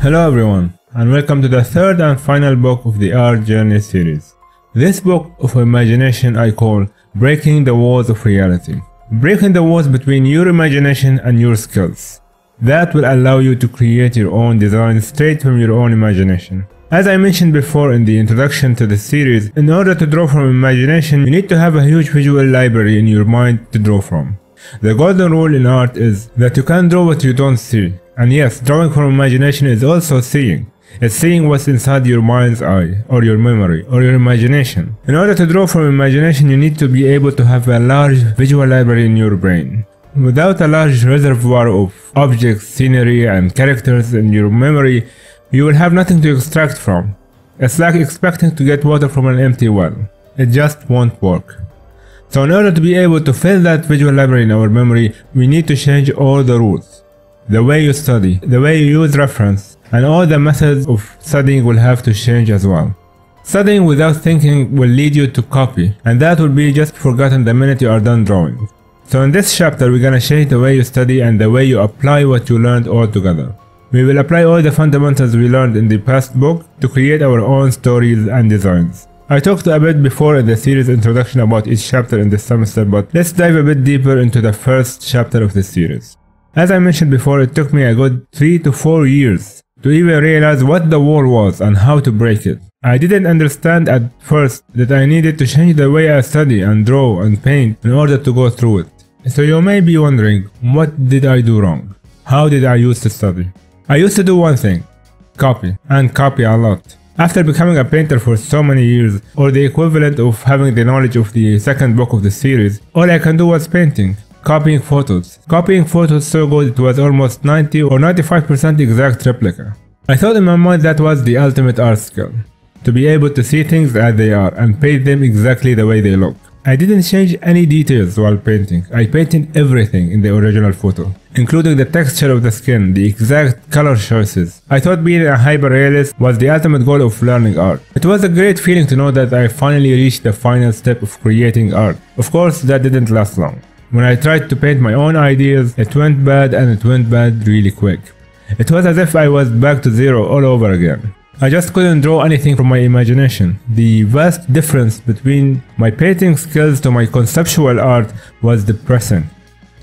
Hello everyone, and welcome to the third and final book of the Art Journey series. This book of imagination I call Breaking the Walls of Reality. Breaking the walls between your imagination and your skills. That will allow you to create your own design straight from your own imagination. As I mentioned before in the introduction to the series, in order to draw from imagination, you need to have a huge visual library in your mind to draw from. The golden rule in art is that you can't draw what you don't see. And yes, drawing from imagination is also seeing. It's seeing what's inside your mind's eye, or your memory, or your imagination. In order to draw from imagination, you need to be able to have a large visual library in your brain. Without a large reservoir of objects, scenery, and characters in your memory, you will have nothing to extract from. It's like expecting to get water from an empty well. It just won't work. So in order to be able to fill that visual library in our memory, we need to change all the rules. The way you study, the way you use reference, and all the methods of studying will have to change as well. Studying without thinking will lead you to copy, and that will be just forgotten the minute you are done drawing. So in this chapter, we're gonna change the way you study and the way you apply what you learned all together. We will apply all the fundamentals we learned in the past book to create our own stories and designs. I talked a bit before in the series introduction about each chapter in this semester, but let's dive a bit deeper into the first chapter of the series. As I mentioned before, it took me a good 3 to 4 years to even realize what the wall was and how to break it. I didn't understand at first that I needed to change the way I study and draw and paint in order to go through it. So you may be wondering, what did I do wrong? How did I used to study? I used to do one thing, copy, and copy a lot. After becoming a painter for so many years, or the equivalent of having the knowledge of the second book of the series, all I can do was painting. Copying photos. Copying photos so good it was almost 90 or 95% exact replica. I thought in my mind that was the ultimate art skill. To be able to see things as they are and paint them exactly the way they look. I didn't change any details while painting. I painted everything in the original photo, including the texture of the skin, the exact color choices. I thought being a hyperrealist was the ultimate goal of learning art. It was a great feeling to know that I finally reached the final step of creating art. Of course, that didn't last long. When I tried to paint my own ideas, it went bad, and it went bad really quick. It was as if I was back to zero all over again. I just couldn't draw anything from my imagination. The vast difference between my painting skills to my conceptual art was depressing.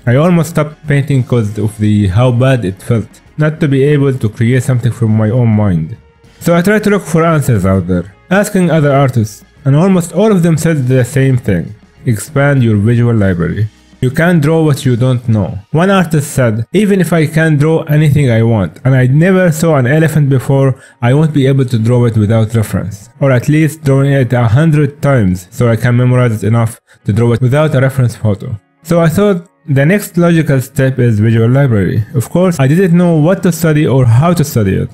I almost stopped painting because of how bad it felt, not to be able to create something from my own mind. So I tried to look for answers out there, asking other artists, and almost all of them said the same thing. Expand your visual library. You can't draw what you don't know. One artist said, even if I can draw anything I want, and I never saw an elephant before, I won't be able to draw it without reference. Or at least drawing it 100 times so I can memorize it enough to draw it without a reference photo. So I thought, the next logical step is visual library. Of course, I didn't know what to study or how to study it.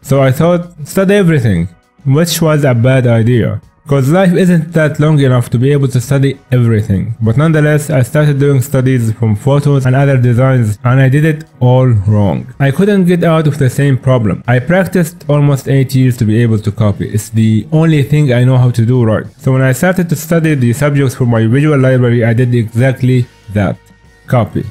So I thought, study everything, which was a bad idea. Because life isn't that long enough to be able to study everything. But nonetheless, I started doing studies from photos and other designs, and I did it all wrong. I couldn't get out of the same problem. I practiced almost 8 years to be able to copy. It's the only thing I know how to do right. So when I started to study the subjects for my visual library, I did exactly that. Copy.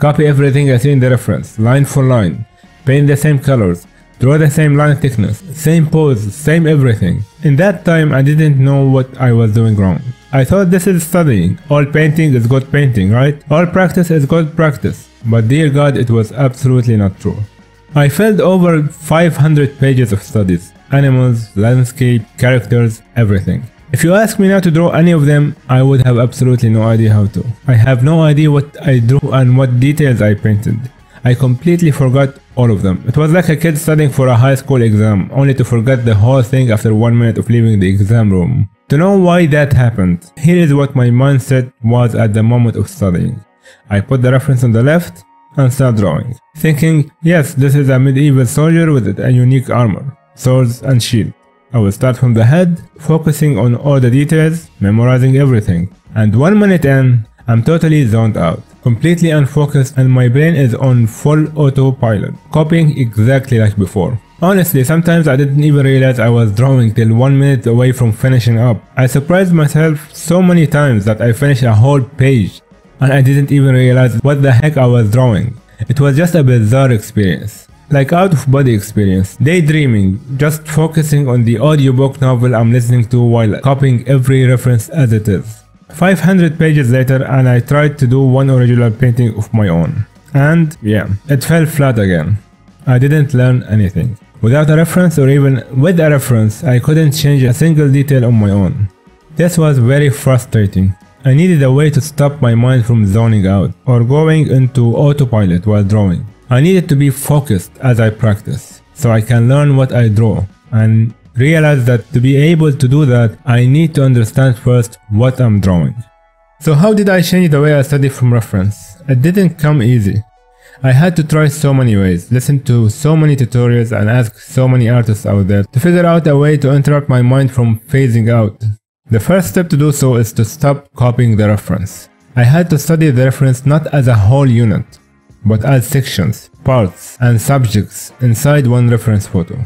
Copy everything I see in the reference, line for line. Paint the same colors. Draw the same line thickness, same pose, same everything. In that time, I didn't know what I was doing wrong. I thought this is studying. All painting is good painting, right? All practice is good practice. But dear God, it was absolutely not true. I filled over 500 pages of studies. Animals, landscape, characters, everything. If you ask me now to draw any of them, I would have absolutely no idea how to. I have no idea what I drew and what details I painted. I completely forgot all of them. It was like a kid studying for a high school exam, only to forget the whole thing after 1 minute of leaving the exam room. To know why that happened, here is what my mindset was at the moment of studying. I put the reference on the left and start drawing, thinking, yes, this is a medieval soldier with a unique armor, swords and shield. I will start from the head, focusing on all the details, memorizing everything. And 1 minute in, I'm totally zoned out, completely unfocused, and my brain is on full autopilot, copying exactly like before. Honestly, sometimes I didn't even realize I was drawing till 1 minute away from finishing up. I surprised myself so many times that I finished a whole page, and I didn't even realize what the heck I was drawing. It was just a bizarre experience. like out-of-body experience. Daydreaming, just focusing on the audiobook novel I'm listening to while copying every reference as it is. 500 pages later and I tried to do one original painting of my own. And yeah, it fell flat again. I didn't learn anything. Without a reference or even with a reference, I couldn't change a single detail on my own. This was very frustrating. I needed a way to stop my mind from zoning out or going into autopilot while drawing. I needed to be focused as I practice, so I can learn what I draw and realize that to be able to do that, I need to understand first what I'm drawing. So how did I change the way I study from reference? It didn't come easy. I had to try so many ways, listen to so many tutorials and ask so many artists out there to figure out a way to interrupt my mind from phasing out. The first step to do so is to stop copying the reference. I had to study the reference not as a whole unit, but as sections, parts, and subjects inside one reference photo.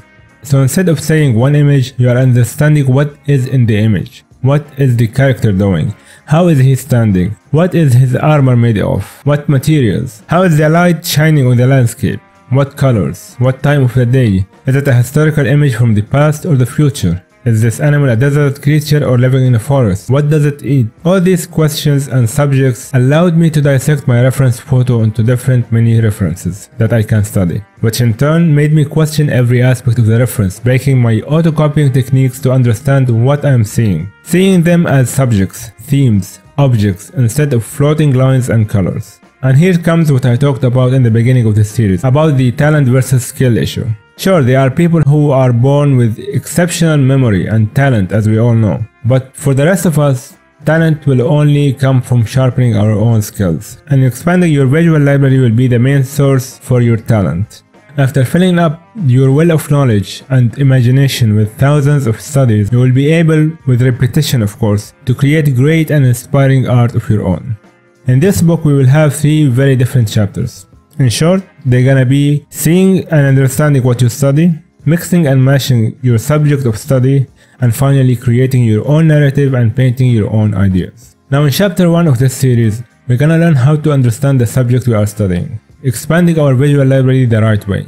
So instead of saying one image, you are understanding what is in the image. What is the character doing? How is he standing? What is his armor made of? What materials? How is the light shining on the landscape? What colors? What time of the day? Is it a historical image from the past or the future? Is this animal a desert creature or living in a forest? What does it eat? All these questions and subjects allowed me to dissect my reference photo into different mini references that I can study, which in turn made me question every aspect of the reference, breaking my auto-copying techniques to understand what I am seeing. Seeing them as subjects, themes, objects, instead of floating lines and colors. And here comes what I talked about in the beginning of this series, about the talent versus skill issue. Sure, there are people who are born with exceptional memory and talent, as we all know. But for the rest of us, talent will only come from sharpening our own skills, and expanding your visual library will be the main source for your talent. After filling up your well of knowledge and imagination with thousands of studies, you will be able, with repetition of course, to create great and inspiring art of your own. In this book we will have three very different chapters. In short, they're gonna be seeing and understanding what you study, mixing and matching your subject of study, and finally creating your own narrative and painting your own ideas. Now in chapter 1 of this series, we're gonna learn how to understand the subject we are studying, expanding our visual library the right way.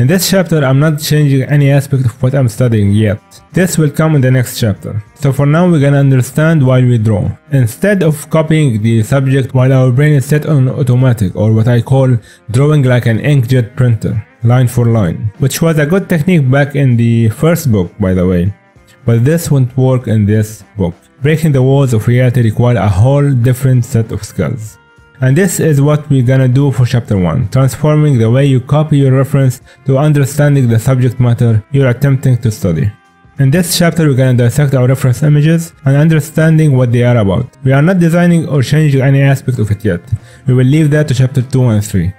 In this chapter, I'm not changing any aspect of what I'm studying yet. This will come in the next chapter. So for now, we're gonna understand while we draw. Instead of copying the subject while our brain is set on automatic, or what I call drawing like an inkjet printer, line for line, which was a good technique back in the first book, by the way. But this won't work in this book. Breaking the walls of reality requires a whole different set of skills. And this is what we're gonna do for chapter 1, transforming the way you copy your reference to understanding the subject matter you're attempting to study. In this chapter we're gonna dissect our reference images and understanding what they are about. We are not designing or changing any aspect of it yet. We will leave that to chapter 2 and 3.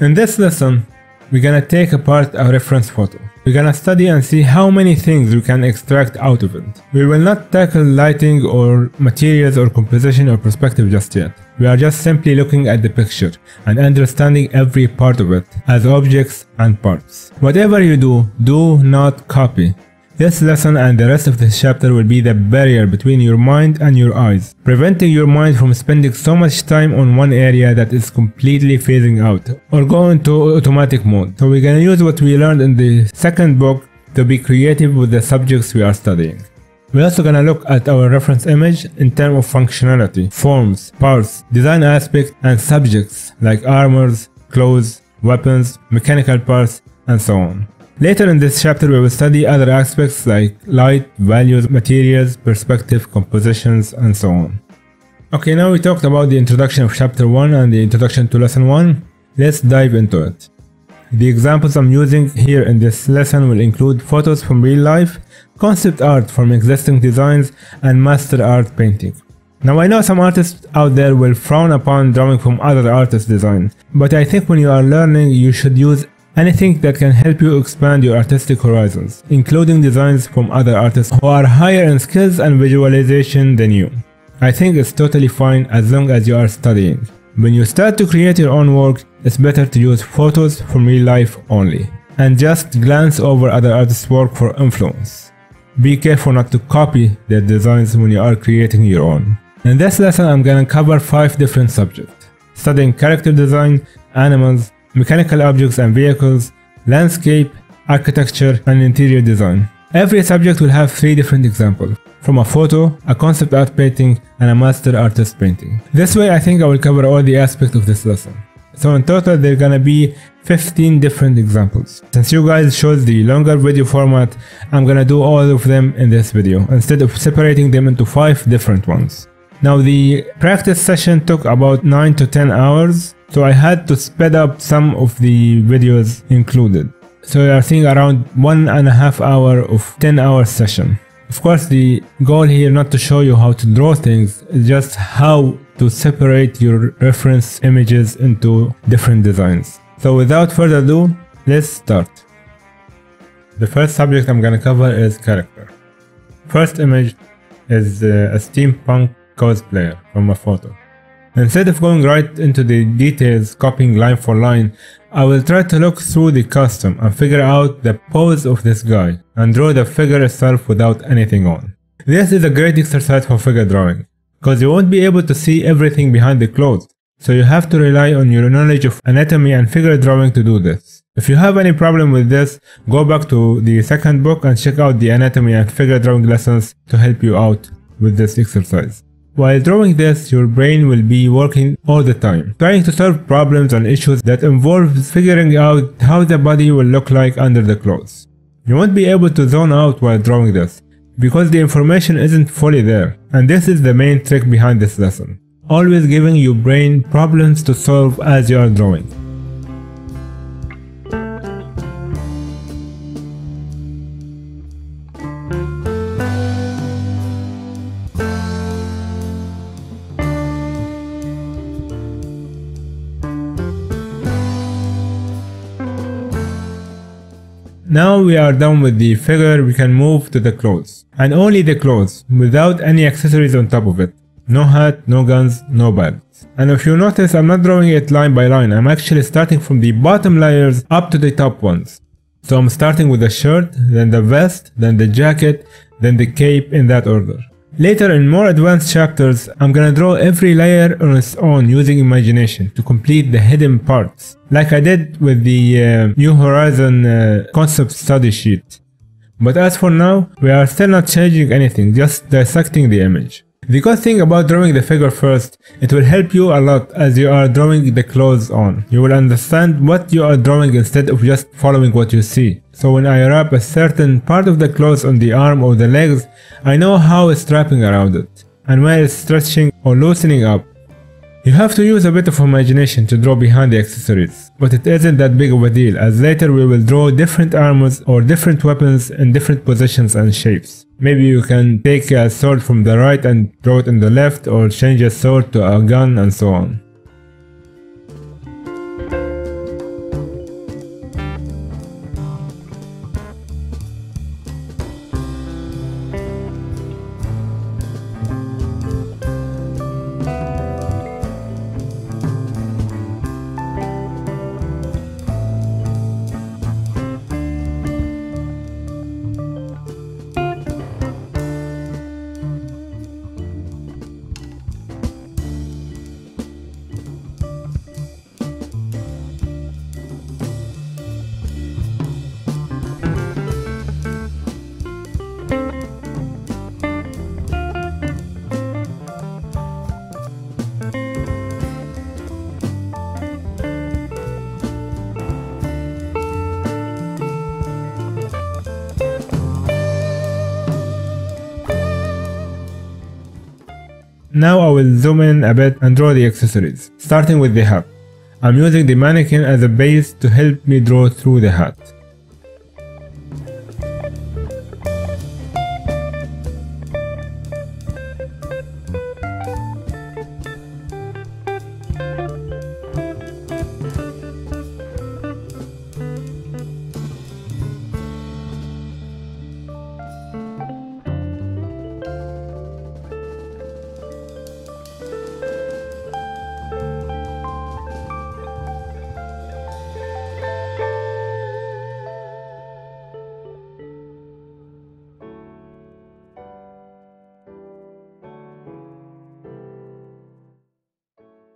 In this lesson, we're gonna take apart our reference photo. We're gonna study and see how many things we can extract out of it. We will not tackle lighting or materials or composition or perspective just yet. We are just simply looking at the picture and understanding every part of it as objects and parts. Whatever you do, do not copy. This lesson and the rest of this chapter will be the barrier between your mind and your eyes, preventing your mind from spending so much time on one area that is completely phasing out or going into automatic mode. So we're gonna use what we learned in the second book to be creative with the subjects we are studying. We're also gonna look at our reference image in terms of functionality, forms, parts, design aspects, and subjects like armors, clothes, weapons, mechanical parts, and so on. Later in this chapter we will study other aspects like light, values, materials, perspective, compositions, and so on. Okay, now we talked about the introduction of chapter 1 and the introduction to lesson 1. Let's dive into it. The examples I'm using here in this lesson will include photos from real life, concept art from existing designs, and master art painting. Now I know some artists out there will frown upon drawing from other artists' design, but I think when you are learning you should use anything that can help you expand your artistic horizons, including designs from other artists who are higher in skills and visualization than you. I think it's totally fine as long as you are studying. When you start to create your own work, it's better to use photos from real life only, and just glance over other artists' work for influence. Be careful not to copy their designs when you are creating your own. In this lesson I'm gonna cover 5 different subjects, studying character design, animals, mechanical objects and vehicles, landscape, architecture, and interior design. Every subject will have 3 different examples, from a photo, a concept art painting, and a master artist painting. This way I think I will cover all the aspects of this lesson. So in total there are gonna be 15 different examples. Since you guys chose the longer video format, I'm gonna do all of them in this video, instead of separating them into 5 different ones. Now the practice session took about 9 to 10 hours, so I had to speed up some of the videos included. So you are seeing around 1.5 hours of 10-hour session. Of course the goal here not to show you how to draw things, just how to separate your reference images into different designs. So without further ado, let's start. The first subject I'm gonna cover is character. First image is a steampunk cosplayer from a photo. Instead of going right into the details, copying line for line, I will try to look through the costume and figure out the pose of this guy and draw the figure itself without anything on. This is a great exercise for figure drawing, because you won't be able to see everything behind the clothes, so you have to rely on your knowledge of anatomy and figure drawing to do this. If you have any problem with this, go back to the second book and check out the anatomy and figure drawing lessons to help you out with this exercise. While drawing this, your brain will be working all the time, trying to solve problems and issues that involve figuring out how the body will look like under the clothes. You won't be able to zone out while drawing this, because the information isn't fully there, and this is the main trick behind this lesson. Always giving your brain problems to solve as you are drawing. Now we are done with the figure, we can move to the clothes. And only the clothes, without any accessories on top of it. No hat, no guns, no bags. And if you notice, I'm not drawing it line by line, I'm actually starting from the bottom layers up to the top ones. So I'm starting with the shirt, then the vest, then the jacket, then the cape, in that order. Later in more advanced chapters, I'm gonna draw every layer on its own using imagination to complete the hidden parts, like I did with the New Horizon concept study sheet. But as for now, we are still not changing anything, just dissecting the image. The good thing about drawing the figure first, it will help you a lot as you are drawing the clothes on. You will understand what you are drawing instead of just following what you see. So when I wrap a certain part of the clothes on the arm or the legs, I know how it's wrapping around it, and where it's stretching or loosening up. You have to use a bit of imagination to draw behind the accessories, but it isn't that big of a deal as later we will draw different armors or different weapons in different positions and shapes. Maybe you can take a sword from the right and draw it on the left, or change a sword to a gun, and so on. Now I will zoom in a bit and draw the accessories, starting with the hat. I'm using the mannequin as a base to help me draw through the hat.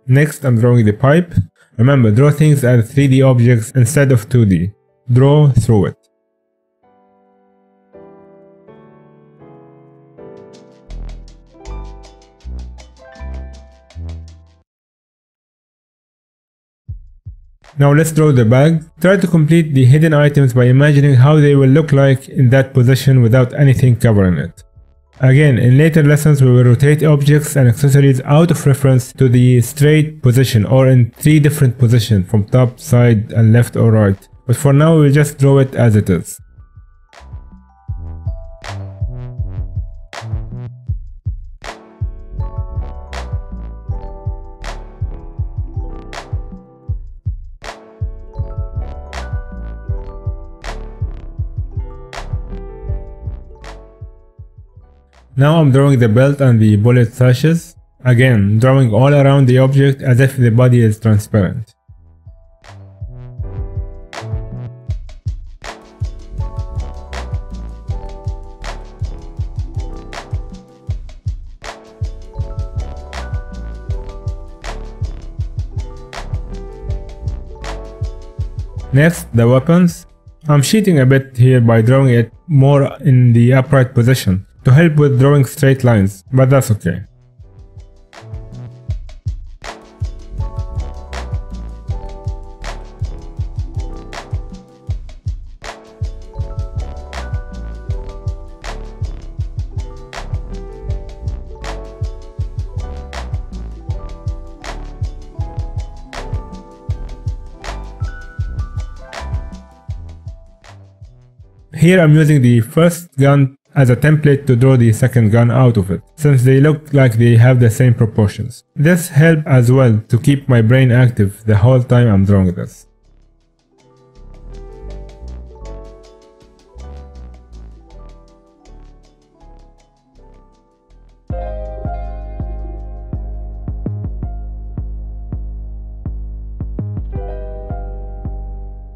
Next, I'm drawing the pipe. Remember, draw things as 3D objects instead of 2D. draw through it. Now let's draw the bag. Try to complete the hidden items by imagining how they will look like in that position without anything covering it. Again, in later lessons we will rotate objects and accessories out of reference to the straight position or in three different positions from top, side and left or right. But for now we will just draw it as it is. Now I'm drawing the belt and the bullet sashes, again drawing all around the object as if the body is transparent. Next, the weapons. I'm cheating a bit here by drawing it more in the upright position to help with drawing straight lines, but that's okay. Here I'm using the first gun as a template to draw the second gun out of it, since they look like they have the same proportions. This helped as well to keep my brain active the whole time I'm drawing this.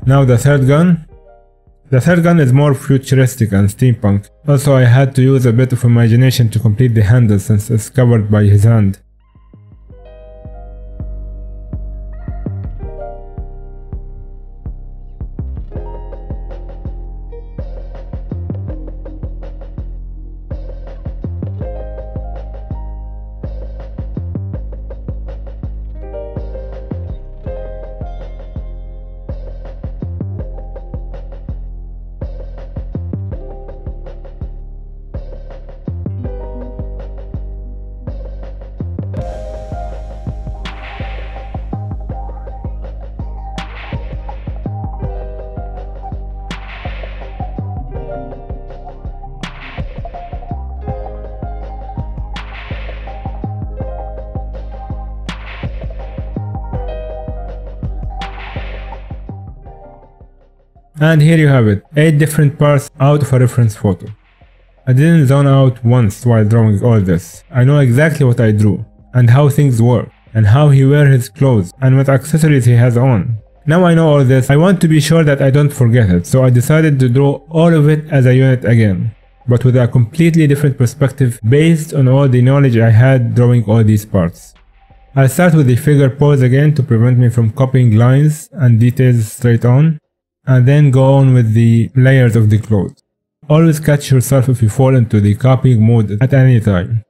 Now the third gun. The third gun is more futuristic and steampunk. Also, I had to use a bit of imagination to complete the handle since it's covered by his hand. And here you have it, 8 different parts out of a reference photo. I didn't zone out once while drawing all this. I know exactly what I drew, and how things work, and how he wears his clothes, and what accessories he has on. Now I know all this, I want to be sure that I don't forget it, so I decided to draw all of it as a unit again, but with a completely different perspective based on all the knowledge I had drawing all these parts. I'll start with the figure pose again to prevent me from copying lines and details straight on, and then go on with the layers of the clothes. Always catch yourself if you fall into the copying mode at any time.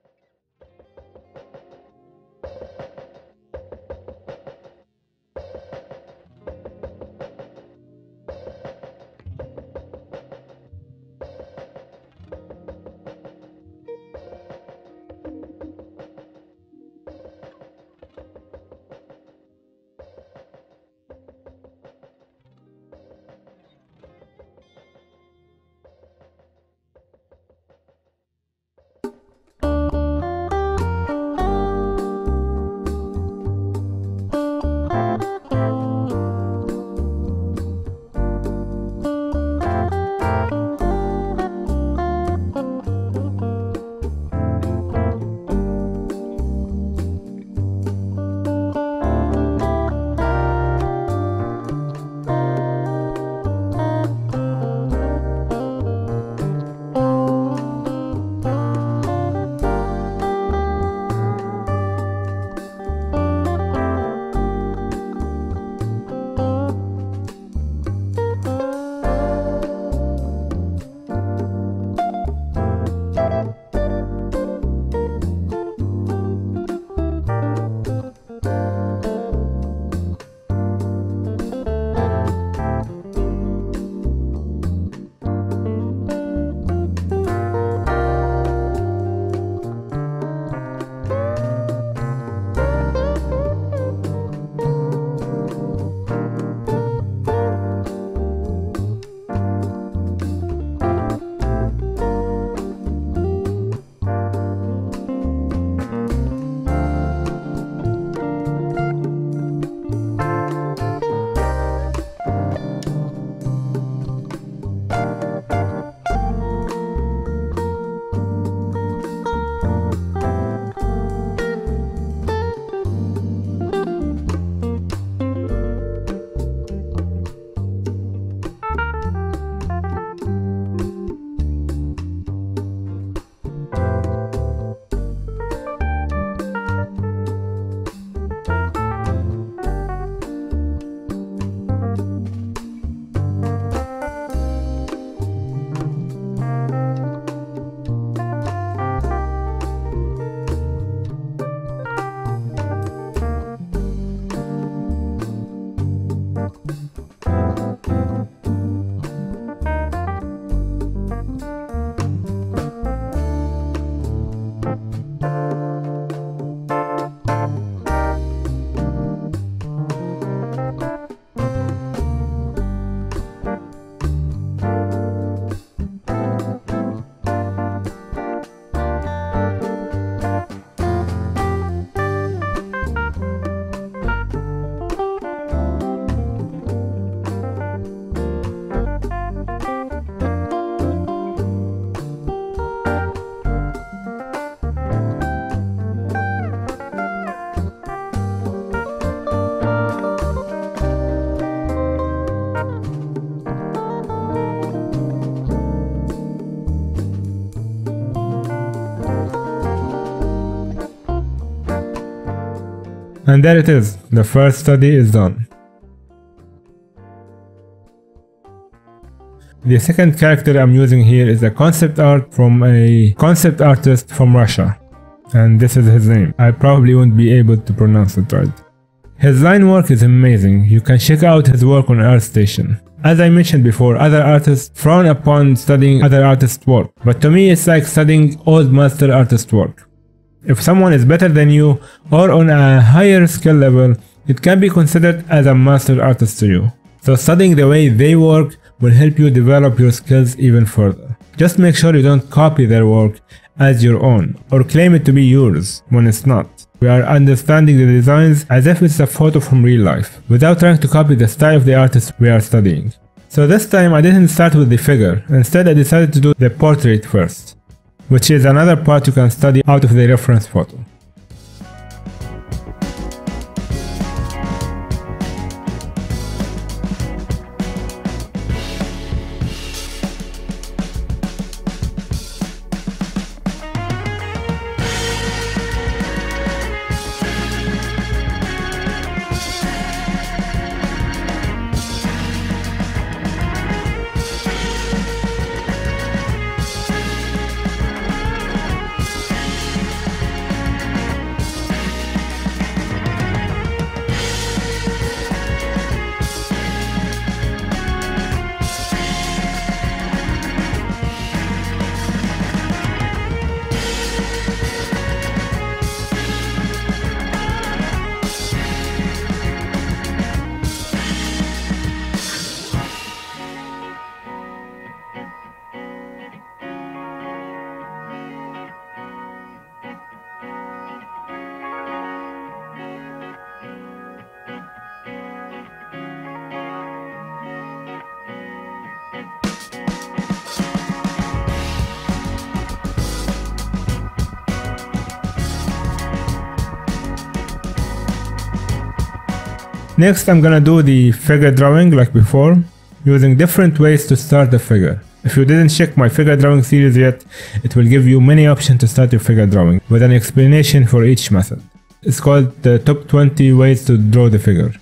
And there it is, the first study is done. The second character I'm using here is a concept art from a concept artist from Russia. And this is his name. I probably won't be able to pronounce it right. His line work is amazing. You can check out his work on ArtStation. As I mentioned before, other artists frown upon studying other artists' work. But to me, it's like studying old master artist work. If someone is better than you or on a higher skill level, it can be considered as a master artist to you. So studying the way they work will help you develop your skills even further. Just make sure you don't copy their work as your own or claim it to be yours when it's not. We are understanding the designs as if it's a photo from real life, without trying to copy the style of the artist we are studying. So this time I didn't start with the figure, instead I decided to do the portrait first, which is another part you can study out of the reference photo. Next, I'm gonna do the figure drawing like before, using different ways to start the figure. If you didn't check my figure drawing series yet, it will give you many options to start your figure drawing, with an explanation for each method. It's called the top 20 ways to draw the figure.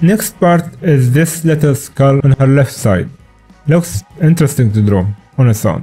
Next part is this little skull on her left side. Looks interesting to draw on its own.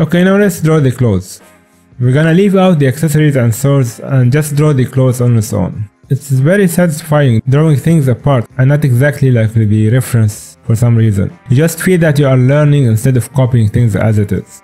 Okay, now let's draw the clothes. We're gonna leave out the accessories and swords and just draw the clothes on its own. It's very satisfying drawing things apart and not exactly like the reference for some reason. You just feel that you are learning instead of copying things as it is.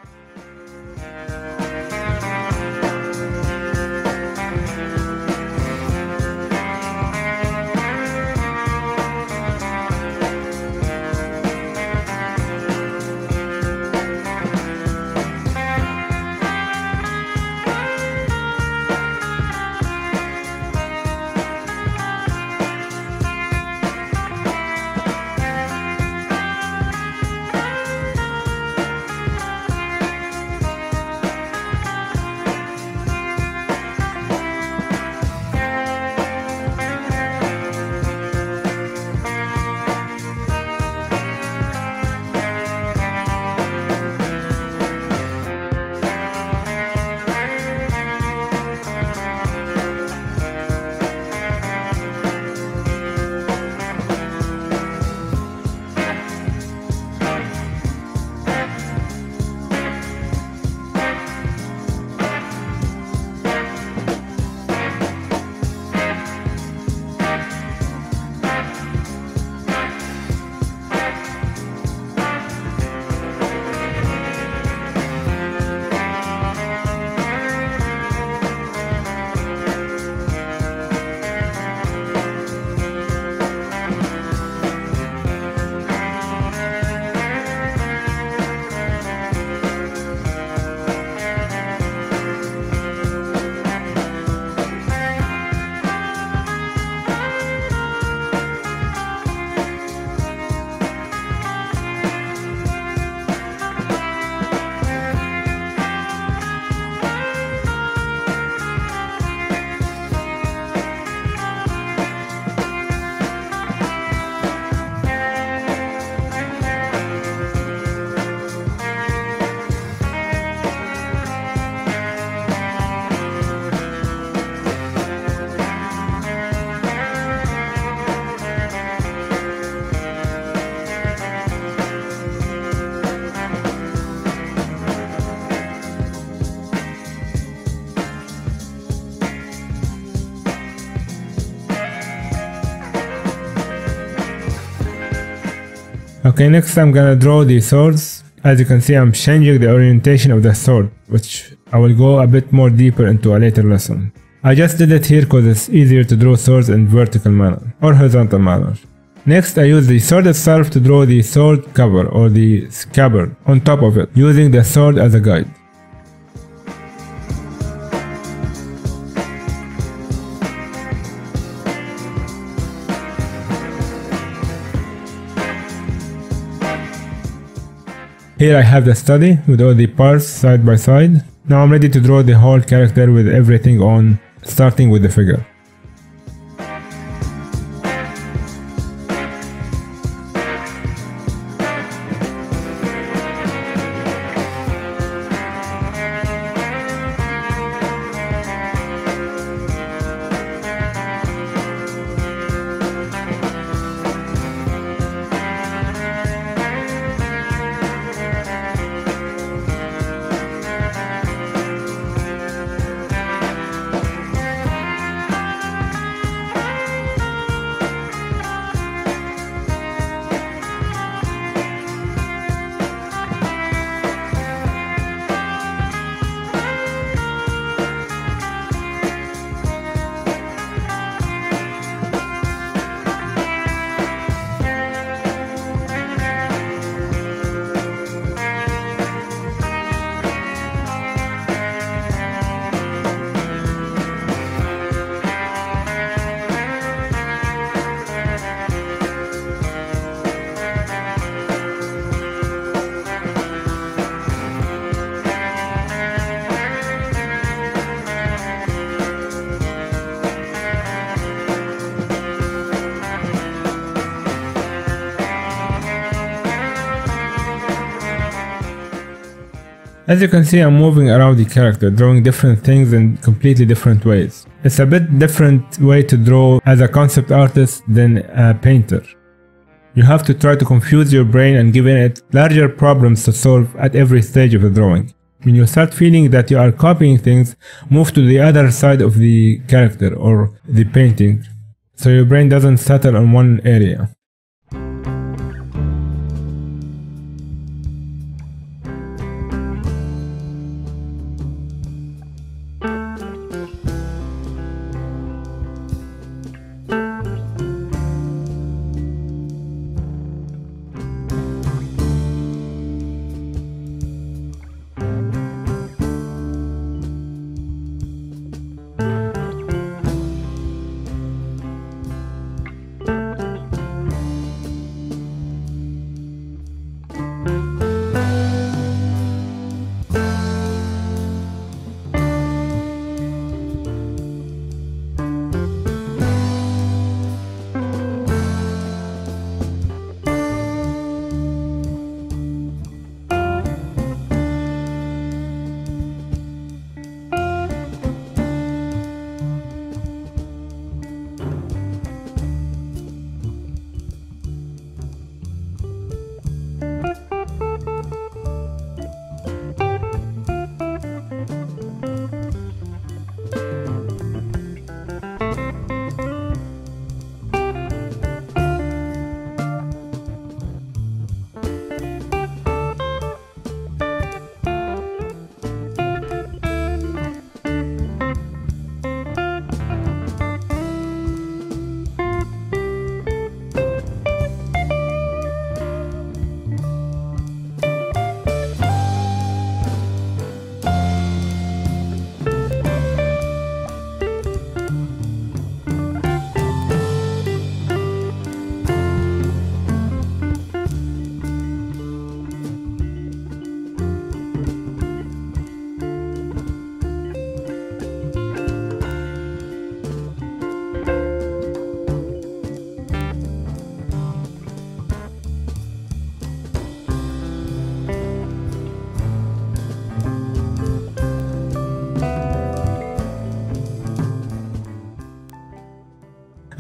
Okay, next I'm gonna draw the swords. As you can see, I'm changing the orientation of the sword, which I will go a bit more deeper into a later lesson. I just did it here because it's easier to draw swords in vertical manner or horizontal manner. Next, I use the sword itself to draw the sword cover or the scabbard on top of it, using the sword as a guide. Here I have the study with all the parts side by side. Now I'm ready to draw the whole character with everything on, starting with the figure. As you can see, I'm moving around the character, drawing different things in completely different ways. It's a bit different way to draw as a concept artist than a painter. You have to try to confuse your brain and give it larger problems to solve at every stage of the drawing. When you start feeling that you are copying things, move to the other side of the character or the painting, so your brain doesn't settle on one area.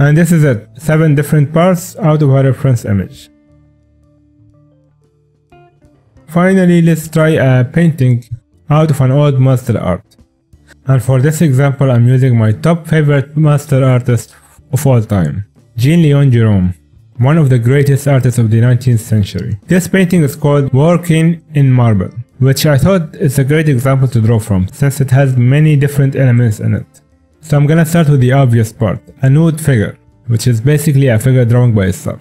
And this is it, 7 different parts out of a reference image. Finally, let's try a painting out of an old master art. And for this example, I'm using my top favorite master artist of all time, Jean-Léon Gérôme, one of the greatest artists of the 19th century. This painting is called Working in Marble, which I thought is a great example to draw from, since it has many different elements in it. So I'm gonna start with the obvious part, a nude figure, which is basically a figure drawing by itself.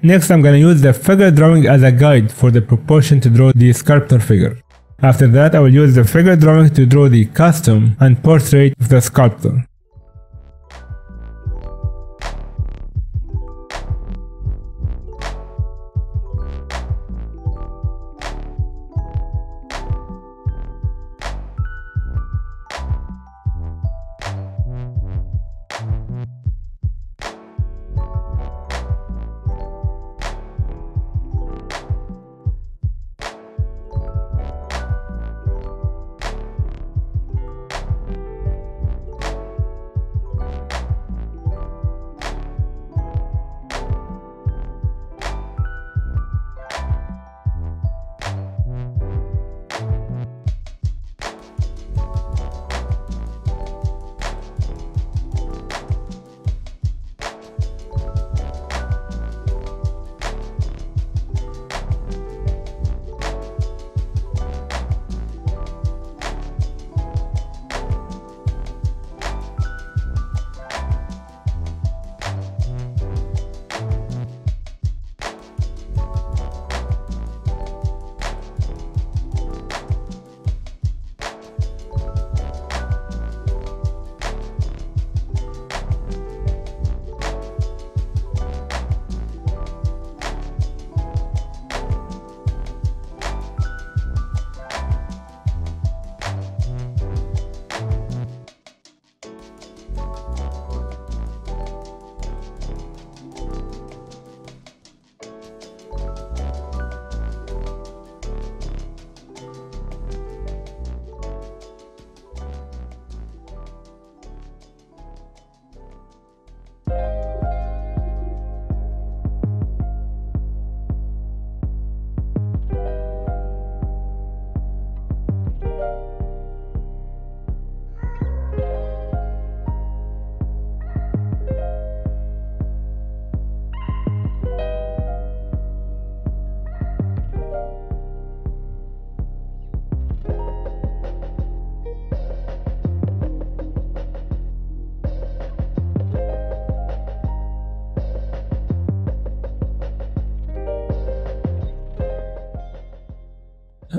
Next, I'm gonna use the figure drawing as a guide for the proportion to draw the sculptor figure. After that, I will use the figure drawing to draw the costume and portrait of the sculptor.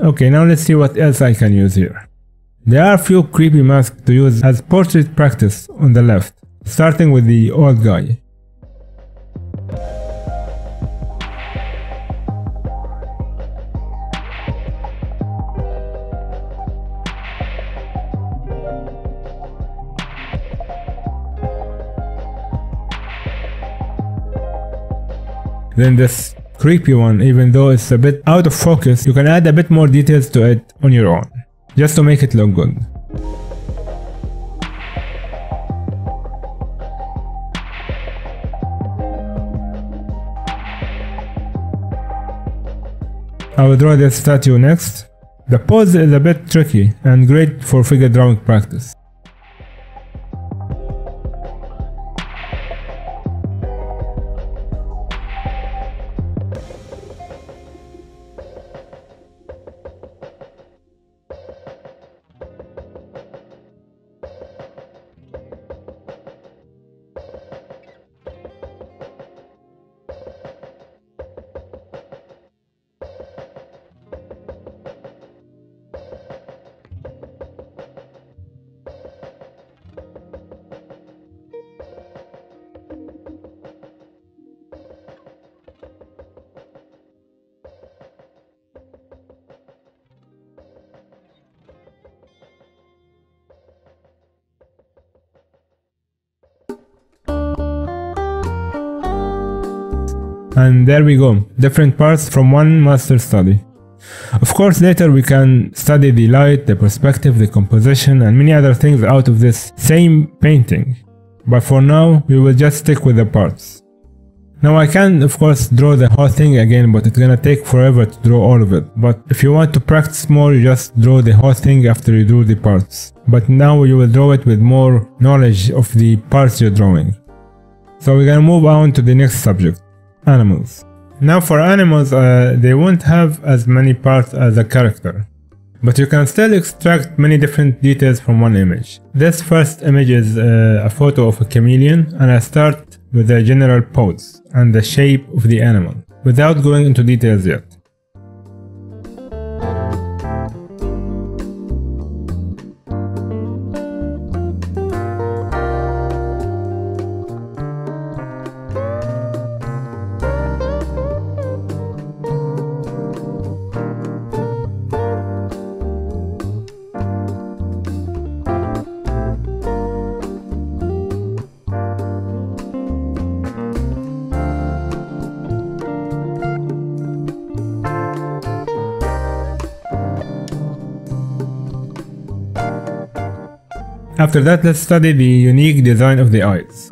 Okay, now let's see what else I can use here. There are a few creepy masks to use as portrait practice on the left, starting with the old guy. Then this creepy one, even though it's a bit out of focus, you can add a bit more details to it on your own, just to make it look good. I will draw this statue next. The pose is a bit tricky and great for figure drawing practice. And there we go, different parts from one master study. Of course, later we can study the light, the perspective, the composition, and many other things out of this same painting. But for now, we will just stick with the parts. Now I can, of course, draw the whole thing again, but it's gonna take forever to draw all of it. But if you want to practice more, you just draw the whole thing after you do the parts. But now you will draw it with more knowledge of the parts you're drawing. So we're gonna move on to the next subject. Animals. Now for animals, they won't have as many parts as a character, but you can still extract many different details from one image. This first image is a photo of a chameleon, and I start with the general pose and the shape of the animal, without going into details yet. After that, let's study the unique design of the eyes.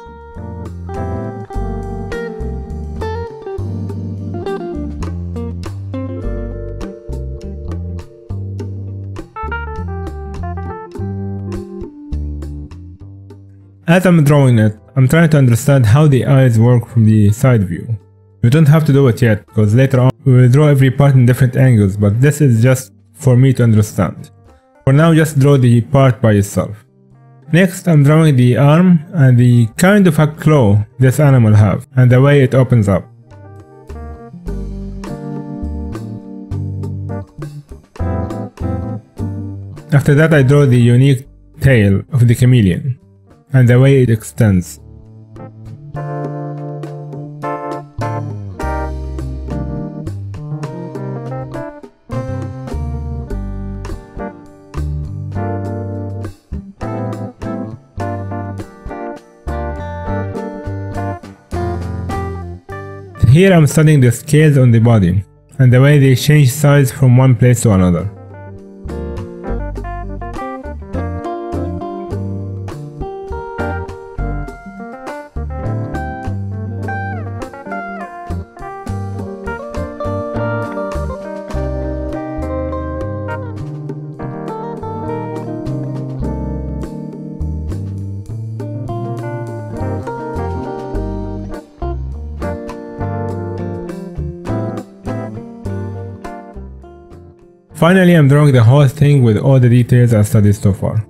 As I'm drawing it, I'm trying to understand how the eyes work from the side view. You don't have to do it yet, because later on we will draw every part in different angles, but this is just for me to understand. For now, just draw the part by itself. Next, I'm drawing the arm and the kind of a claw this animal have, and the way it opens up. After that, I draw the unique tail of the chameleon, and the way it extends. Here I'm studying the scales on the body, and the way they change size from one place to another. Finally, I'm drawing the whole thing with all the details I studied so far.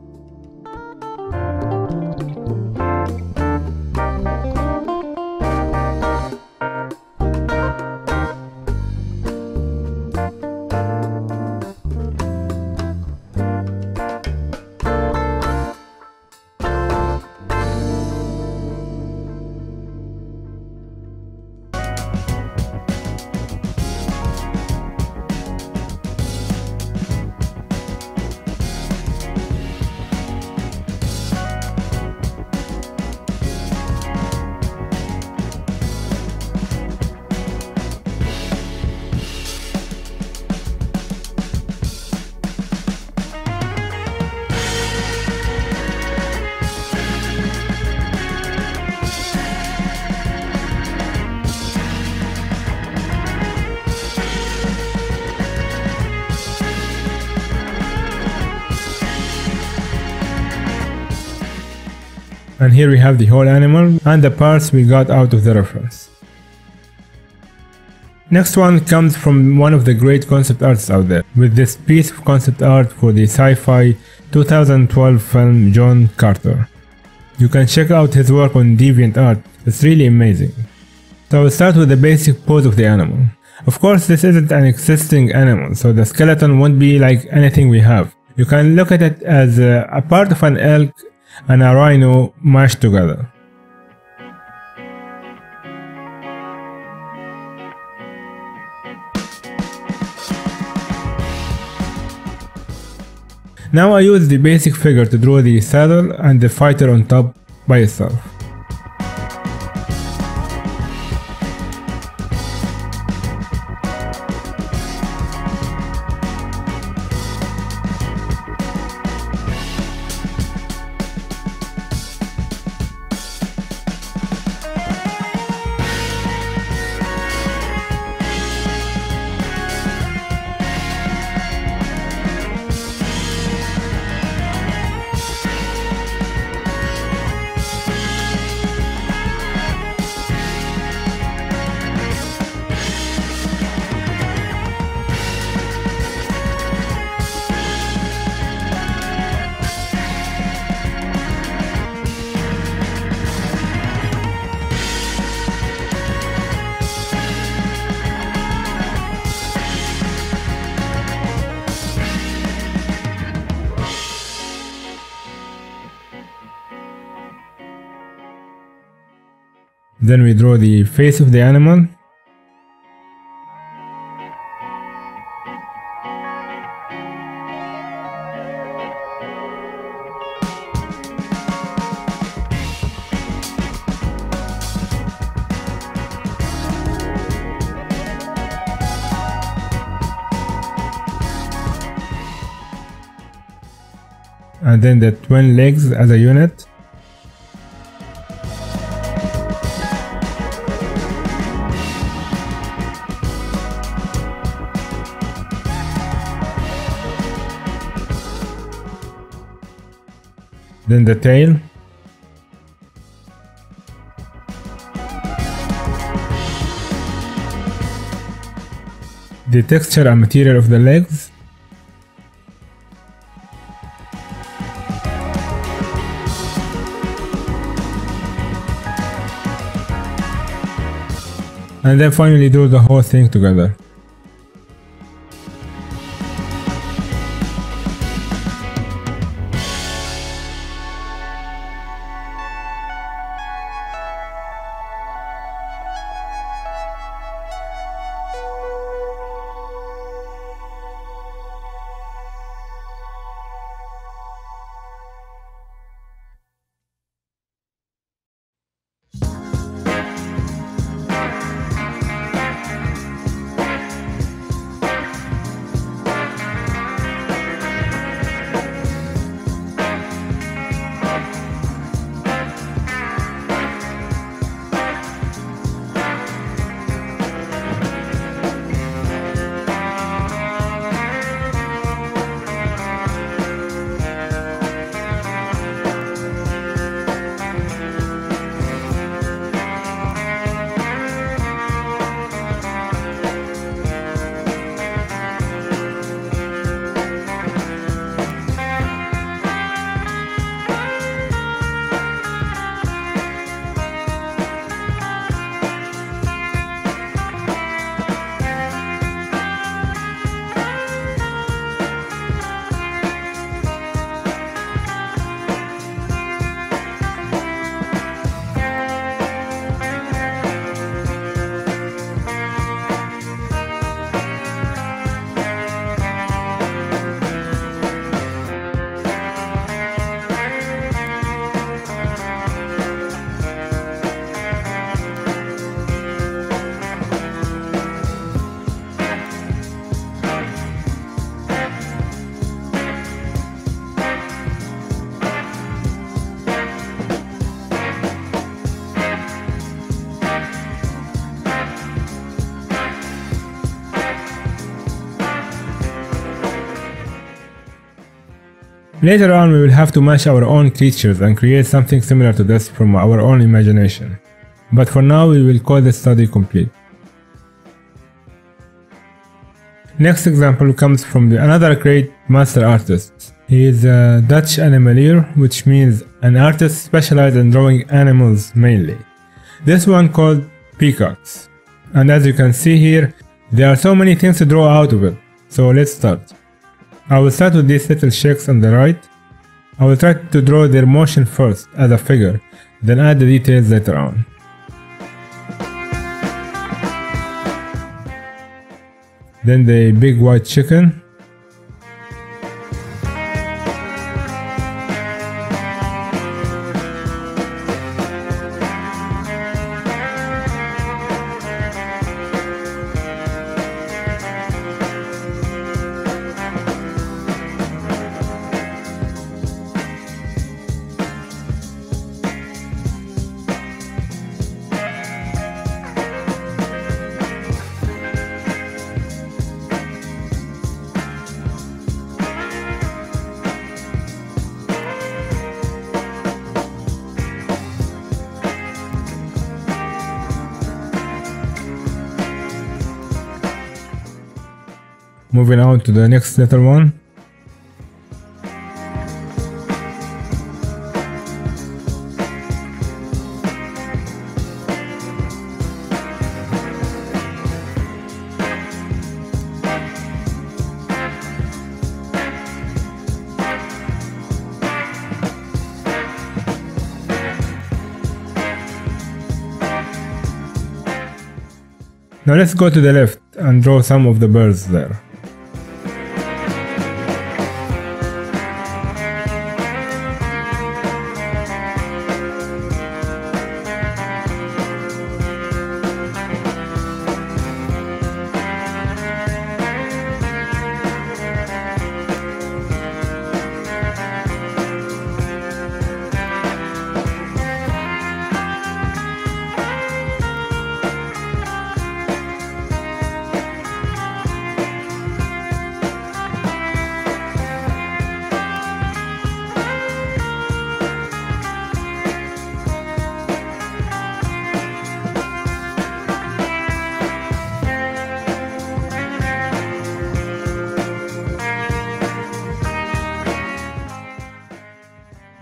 And here we have the whole animal and the parts we got out of the reference. Next one comes from one of the great concept artists out there, with this piece of concept art for the sci-fi 2012 film John Carter. You can check out his work on DeviantArt, it's really amazing. So I'll start with the basic pose of the animal. Of course this isn't an existing animal, so the skeleton won't be like anything we have. You can look at it as a part of an elk and a rhino mashed together. Now I use the basic figure to draw the saddle and the fighter on top by itself. Then we draw the face of the animal. And then the twin legs as a unit. Then the tail. The texture and material of the legs. And then finally do the whole thing together. Later on we will have to match our own creatures and create something similar to this from our own imagination. But for now we will call this study complete. Next example comes from another great master artist. He is a Dutch animalier, which means an artist specialized in drawing animals mainly. This one called peacocks. And as you can see here, there are so many things to draw out of it. So let's start. I will start with these little shakes on the right. I will try to draw their motion first as a figure, then add the details later on. Then the big white chicken. Moving on to the next little one. Now let's go to the left and draw some of the birds there.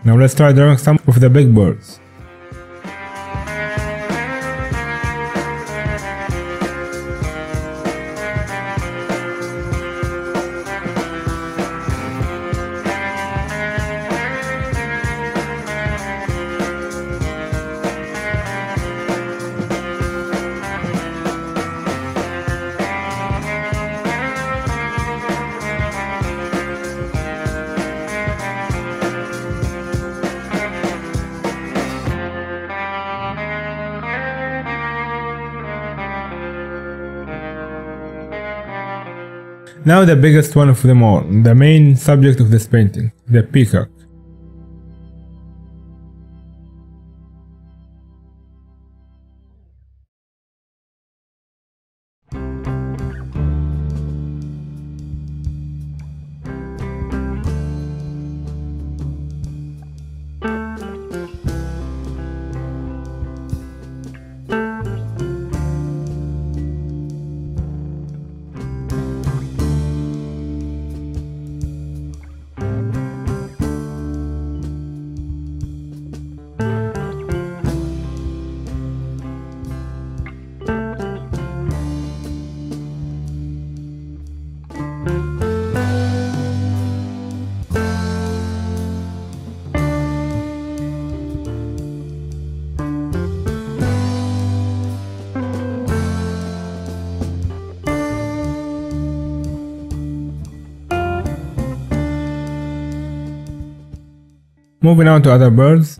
Now let's try drawing some of the big birds. Now the biggest one of them all, the main subject of this painting, the peacock. Moving on to other birds.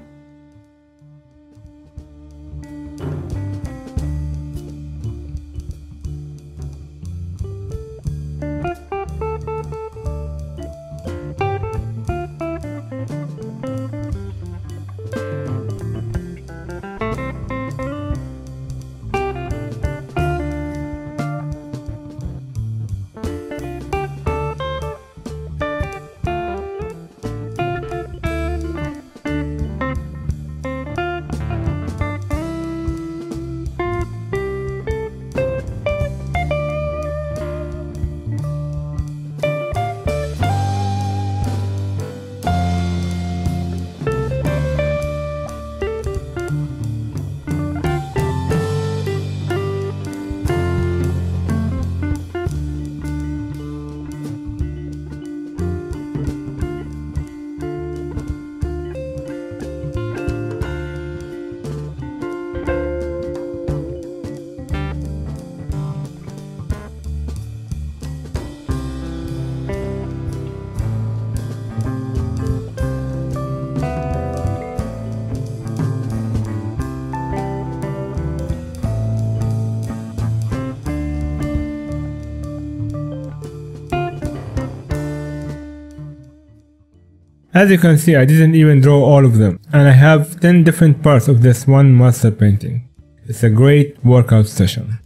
As you can see, I didn't even draw all of them, and I have 10 different parts of this one master painting. It's a great workout session.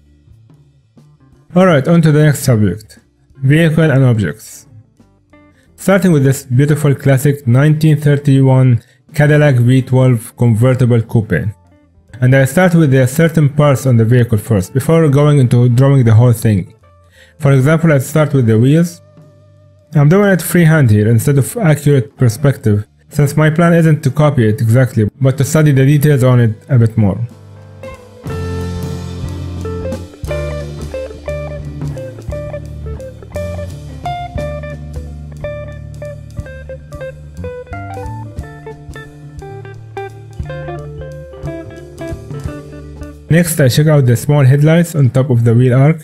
Alright, on to the next subject, vehicle and objects. Starting with this beautiful classic 1931 Cadillac V12 convertible coupe. And I start with the certain parts on the vehicle first, before going into drawing the whole thing. For example, I start with the wheels. I'm doing it freehand here instead of accurate perspective, since my plan isn't to copy it exactly, but to study the details on it a bit more. Next, I check out the small headlights on top of the wheel arc.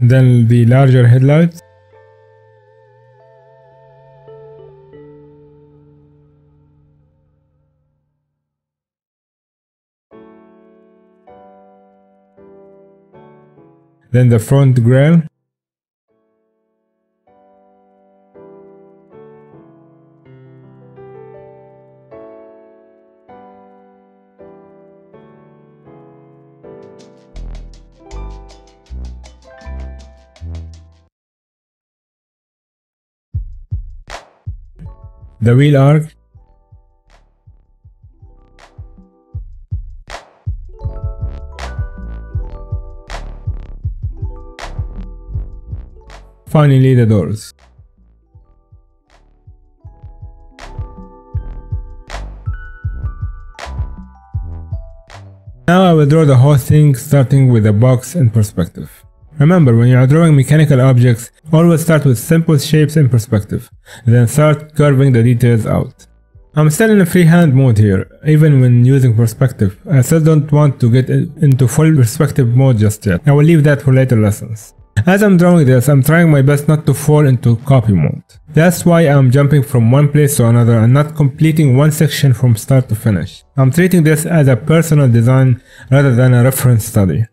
Then the larger headlights. Then the front grille. The wheel arc, finally the doors. Now I will draw the whole thing starting with a box in perspective. Remember, when you are drawing mechanical objects, always start with simple shapes in perspective, then start carving the details out. I'm still in a freehand mode here, even when using perspective. I still don't want to get into full perspective mode just yet. I will leave that for later lessons. As I'm drawing this, I'm trying my best not to fall into copy mode. That's why I'm jumping from one place to another and not completing one section from start to finish. I'm treating this as a personal design rather than a reference study.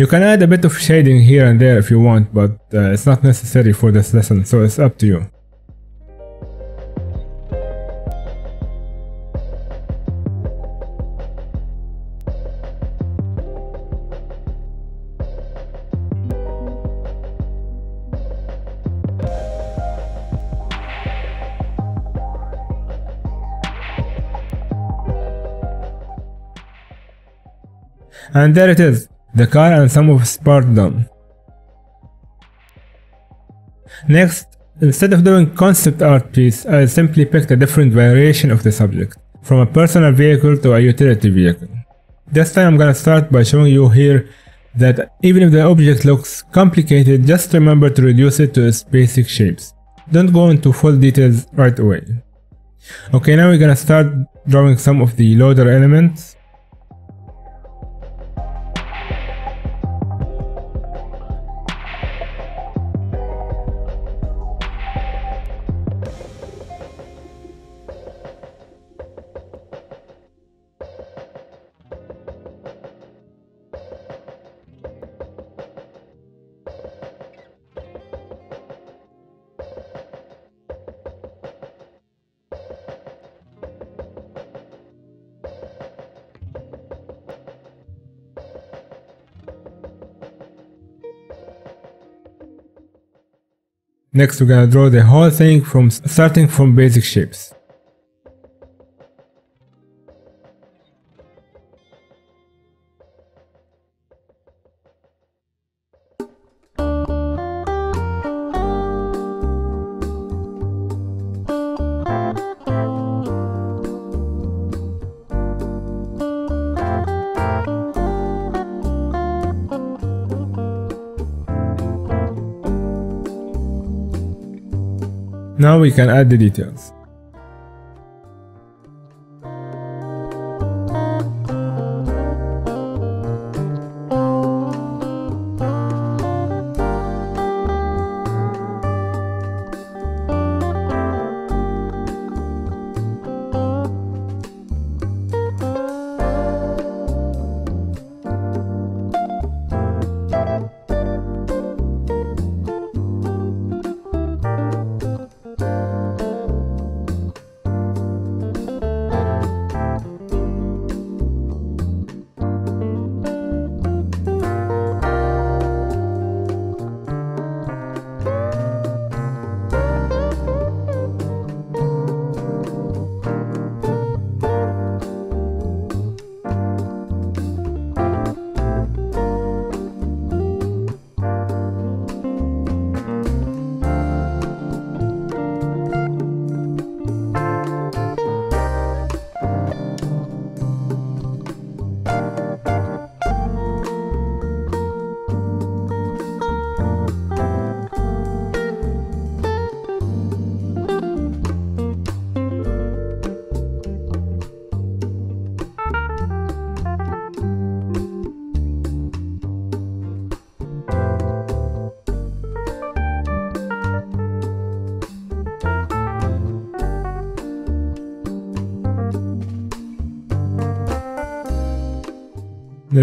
You can add a bit of shading here and there if you want, but it's not necessary for this lesson, so it's up to you. And there it is. The car and some of its part done. Next, instead of doing concept art piece, I simply picked a different variation of the subject, from a personal vehicle to a utility vehicle. This time I'm gonna start by showing you here that even if the object looks complicated, just remember to reduce it to its basic shapes. Don't go into full details right away. Okay, now we're gonna start drawing some of the loader elements. Next, we're gonna draw the whole thing from starting from basic shapes. Now we can add the details.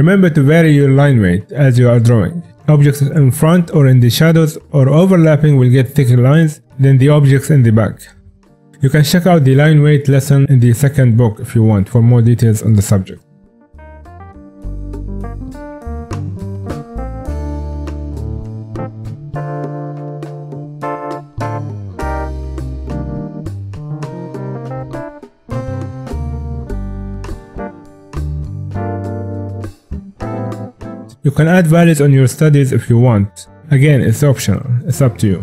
Remember to vary your line weight as you are drawing. Objects in front or in the shadows or overlapping will get thicker lines than the objects in the back. You can check out the line weight lesson in the second book if you want for more details on the subject. You can add values on your studies if you want. Again, it's optional, it's up to you.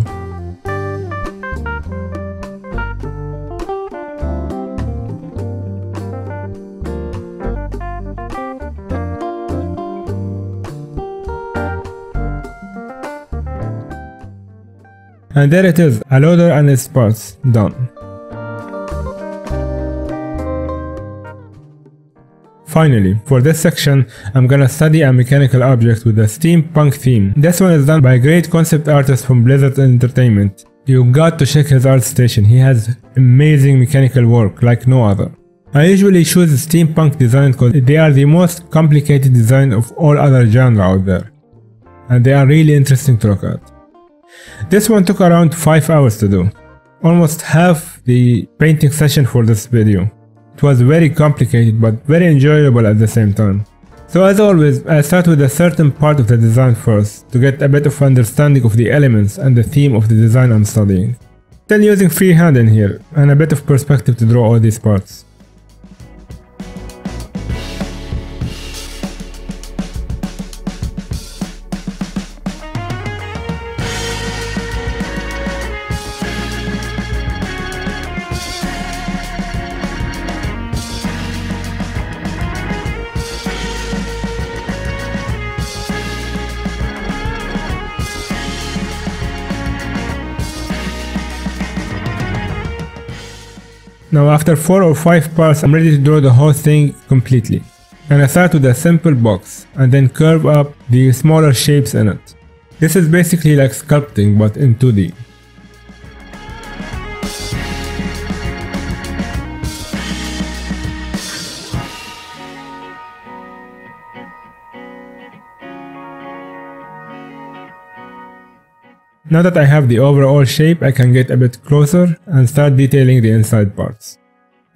And there it is, a loader and its parts, done. Finally, for this section, I'm gonna study a mechanical object with a steampunk theme. This one is done by a great concept artist from Blizzard Entertainment. You got to check his ArtStation, he has amazing mechanical work like no other. I usually choose steampunk designs because they are the most complicated design of all other genres out there. And they are really interesting to look at. This one took around 5 hours to do. Almost half the painting session for this video. It was very complicated but very enjoyable at the same time. So as always, I start with a certain part of the design first to get a bit of understanding of the elements and the theme of the design I'm studying. Still using free hand in here and a bit of perspective to draw all these parts. Now after 4 or 5 parts, I'm ready to draw the whole thing completely. And I start with a simple box, and then curve up the smaller shapes in it. This is basically like sculpting, but in 2D. Now that I have the overall shape, I can get a bit closer and start detailing the inside parts.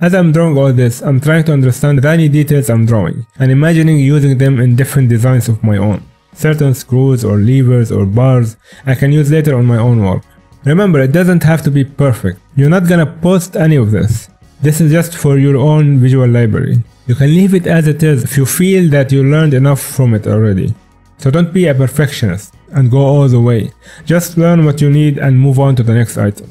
As I'm drawing all this, I'm trying to understand the tiny details I'm drawing and imagining using them in different designs of my own. Certain screws or levers or bars I can use later on my own work. Remember, it doesn't have to be perfect. You're not gonna post any of this. This is just for your own visual library. You can leave it as it is if you feel that you learned enough from it already. So don't be a perfectionist and go all the way. Just learn what you need and move on to the next item.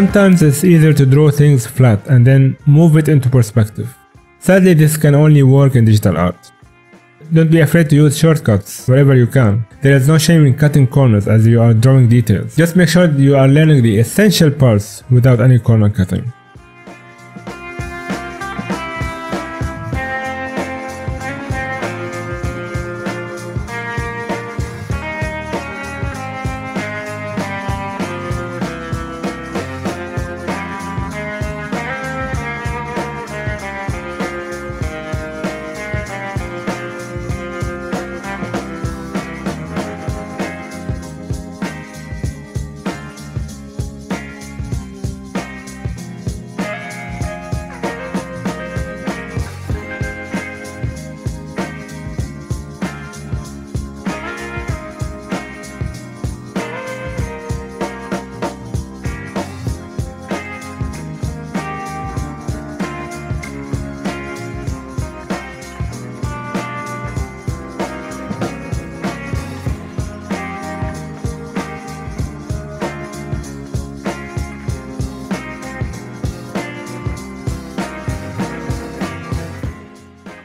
Sometimes it's easier to draw things flat and then move it into perspective. Sadly, this can only work in digital art. Don't be afraid to use shortcuts wherever you can. There is no shame in cutting corners as you are drawing details. Just make sure you are learning the essential parts without any corner cutting.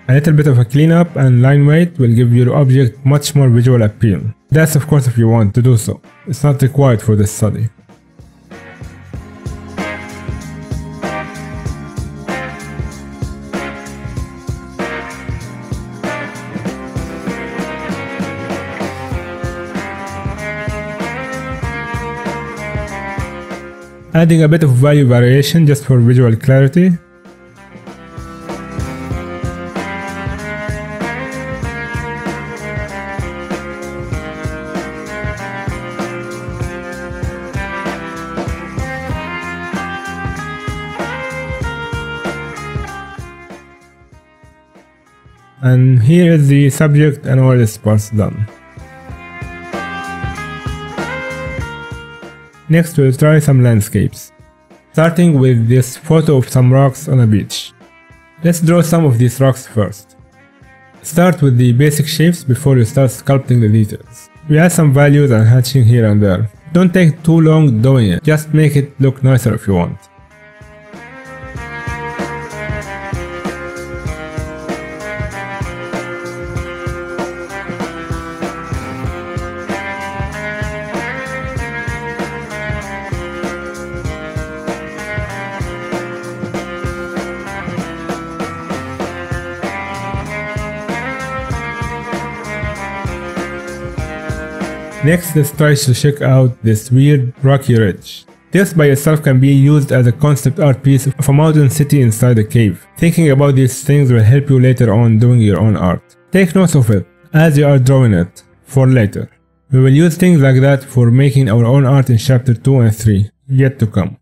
A little bit of a cleanup and line weight will give your object much more visual appeal. That's of course if you want to do so. It's not required for this study. Adding a bit of value variation just for visual clarity. And here is the subject and all this part's done. Next we'll try some landscapes, starting with this photo of some rocks on a beach. Let's draw some of these rocks first. Start with the basic shapes before you start sculpting the details. We add some values and hatching here and there. Don't take too long doing it, just make it look nicer if you want. Next, let's try to check out this weird rocky ridge. This by itself can be used as a concept art piece of a mountain city inside a cave. Thinking about these things will help you later on doing your own art. Take notes of it as you are drawing it for later. We will use things like that for making our own art in chapter 2 and 3, yet to come.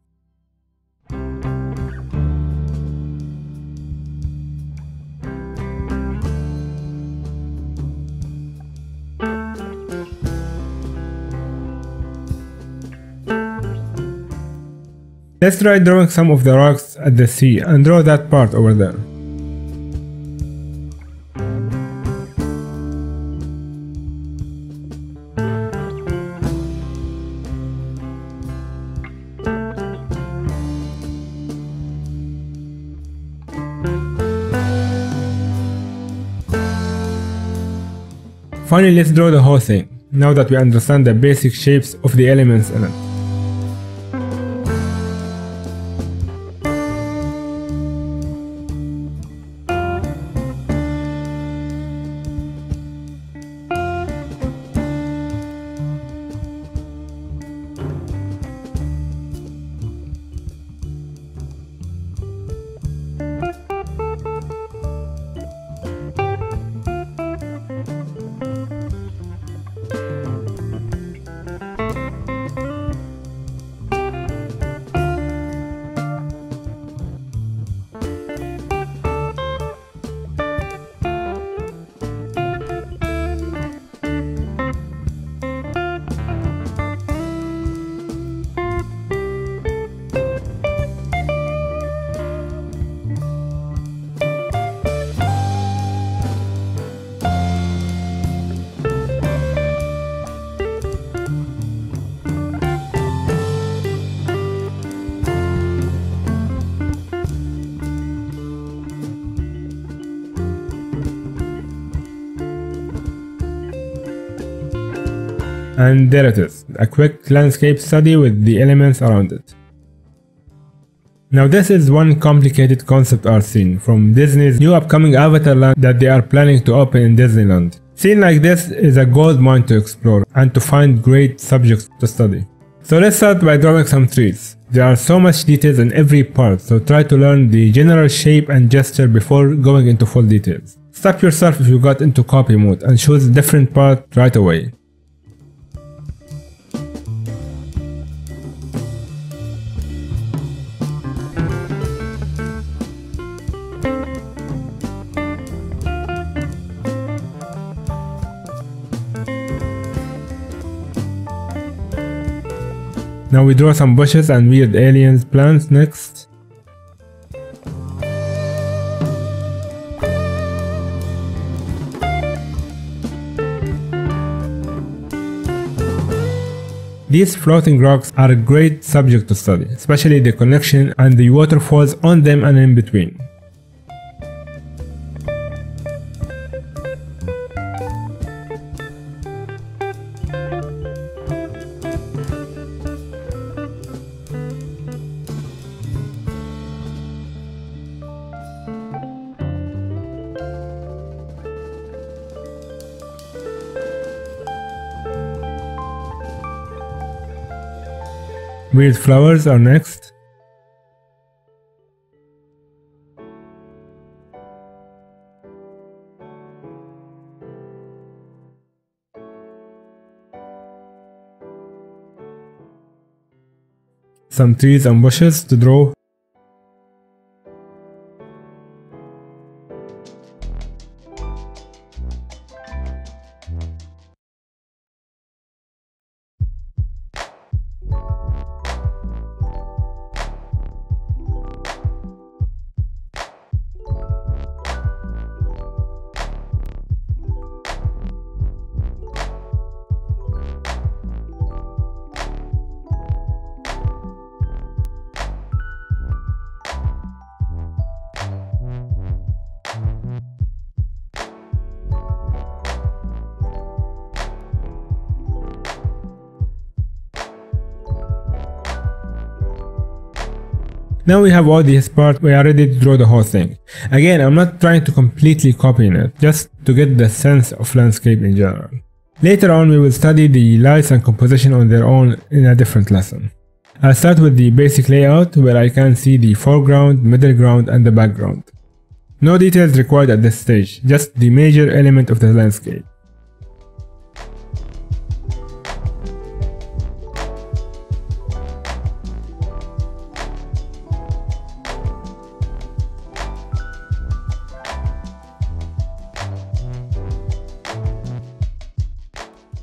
Let's try drawing some of the rocks at the sea and draw that part over there. Finally, let's draw the whole thing, now that we understand the basic shapes of the elements in it. And there it is, a quick landscape study with the elements around it. Now this is one complicated concept art scene from Disney's new upcoming Avatar land that they are planning to open in Disneyland. Scene like this is a gold mine to explore and to find great subjects to study. So let's start by drawing some trees. There are so much details in every part, so try to learn the general shape and gesture before going into full details. Stop yourself if you got into copy mode and choose a different part right away. Now we draw some bushes and weird aliens plants next. These floating rocks are a great subject to study, especially the connection and the waterfalls on them and in between. Weird flowers are next. Some trees and bushes to draw. Now we have all this part, we are ready to draw the whole thing. Again, I'm not trying to completely copy it, just to get the sense of landscape in general. Later on we will study the lights and composition on their own in a different lesson. I'll start with the basic layout where I can see the foreground, middle ground and the background. No details required at this stage, just the major element of the landscape.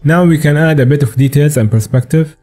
Now we can add a bit of details and perspective.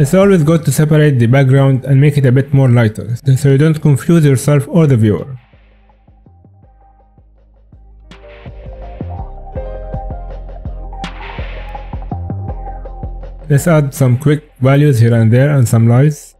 It's always good to separate the background and make it a bit more lighter, so you don't confuse yourself or the viewer. Let's add some quick values here and there and some lights.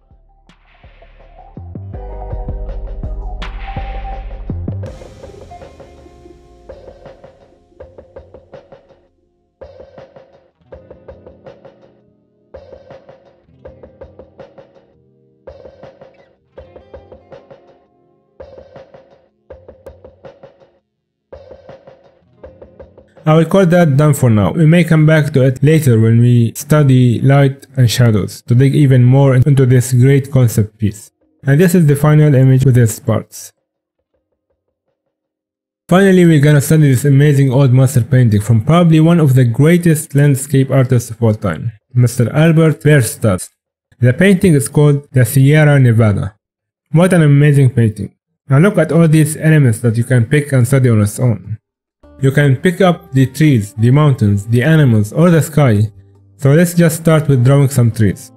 I will call that done for now. We may come back to it later when we study light and shadows to dig even more into this great concept piece. And this is the final image with its parts. Finally, we're gonna study this amazing old master painting from probably one of the greatest landscape artists of all time, Mr. Albert Bierstadt. The painting is called the Sierra Nevada. What an amazing painting. Now look at all these elements that you can pick and study on its own. You can pick up the trees, the mountains, the animals, or the sky. So let's just start with drawing some trees.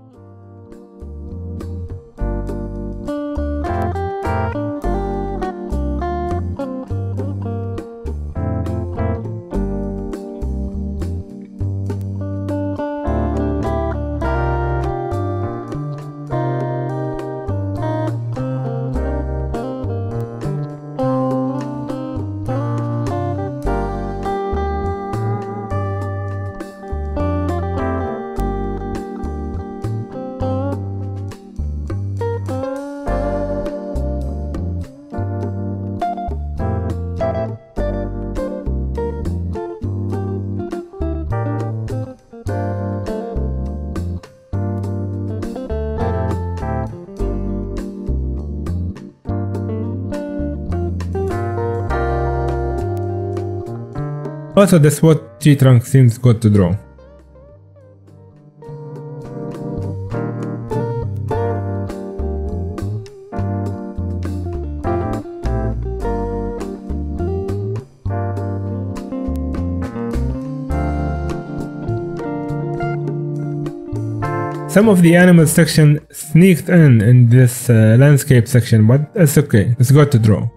Also, that's what G-Trunk seems good to draw. Some of the animal section sneaked in this landscape section, but it's okay, it's good to draw.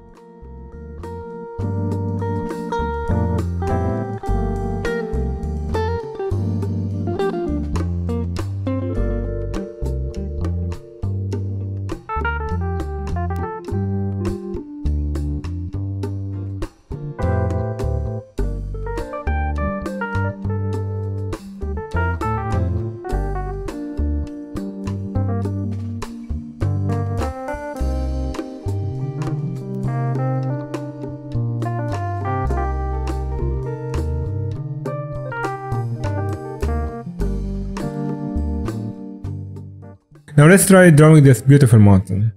Now let's try drawing this beautiful mountain.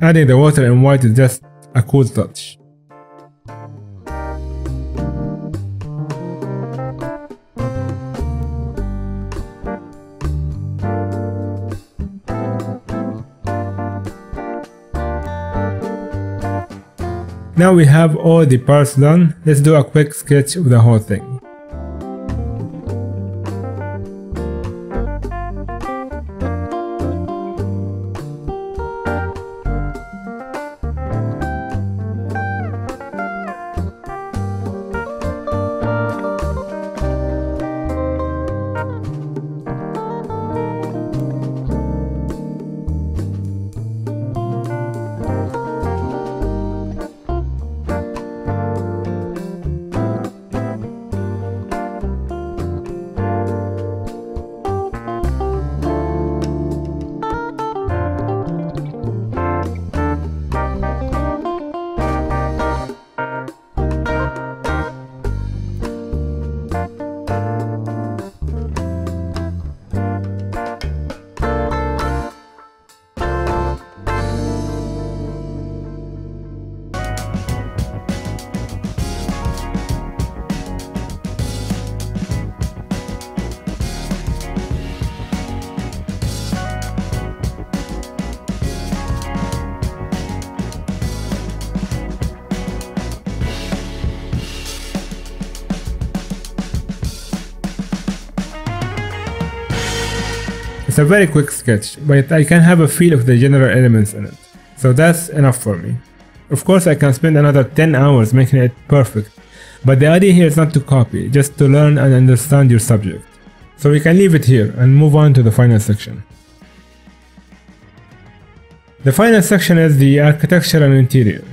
Adding the water and white is just a cool touch. Now we have all the parts done, let's do a quick sketch of the whole thing. It's a very quick sketch, but I can have a feel of the general elements in it, so that's enough for me. Of course I can spend another 10 hours making it perfect, but the idea here is not to copy, just to learn and understand your subject. So we can leave it here and move on to the final section. The final section is the architecture and interior,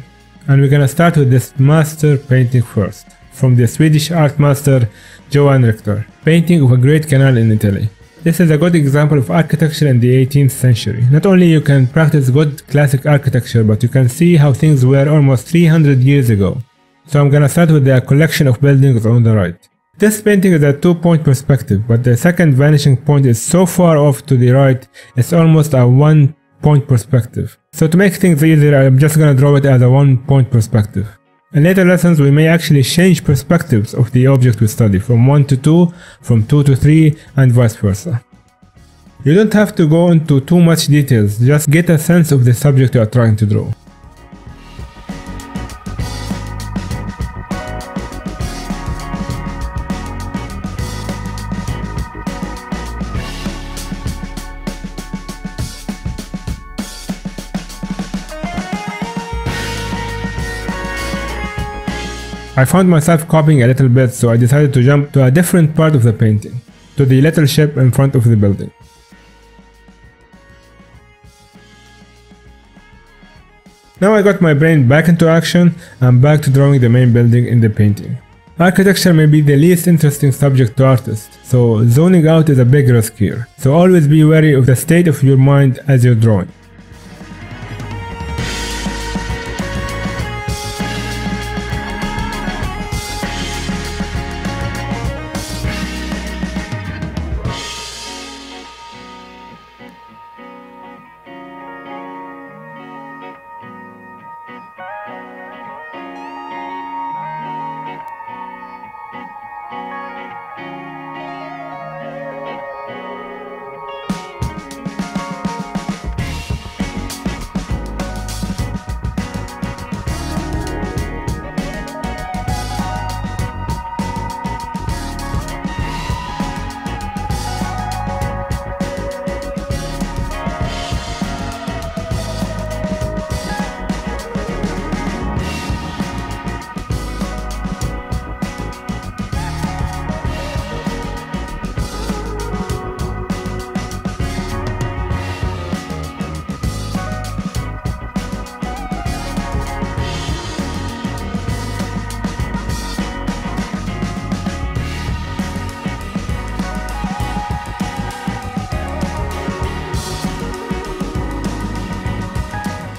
and we're gonna start with this master painting first, from the Swedish art master Johan Richter, painting of a great canal in Italy. This is a good example of architecture in the 18th century. Not only you can practice good classic architecture, but you can see how things were almost 300 years ago. So I'm gonna start with the collection of buildings on the right. This painting is a two-point perspective, but the second vanishing point is so far off to the right, it's almost a one-point perspective. So to make things easier, I'm just gonna draw it as a one-point perspective. In later lessons, we may actually change perspectives of the object we study, from 1 to 2, from 2 to 3, and vice versa. You don't have to go into too much details, just get a sense of the subject you are trying to draw. I found myself copying a little bit, so I decided to jump to a different part of the painting, to the little ship in front of the building. Now I got my brain back into action, and back to drawing the main building in the painting. Architecture may be the least interesting subject to artists, so zoning out is a big risk here, so always be wary of the state of your mind as you're drawing.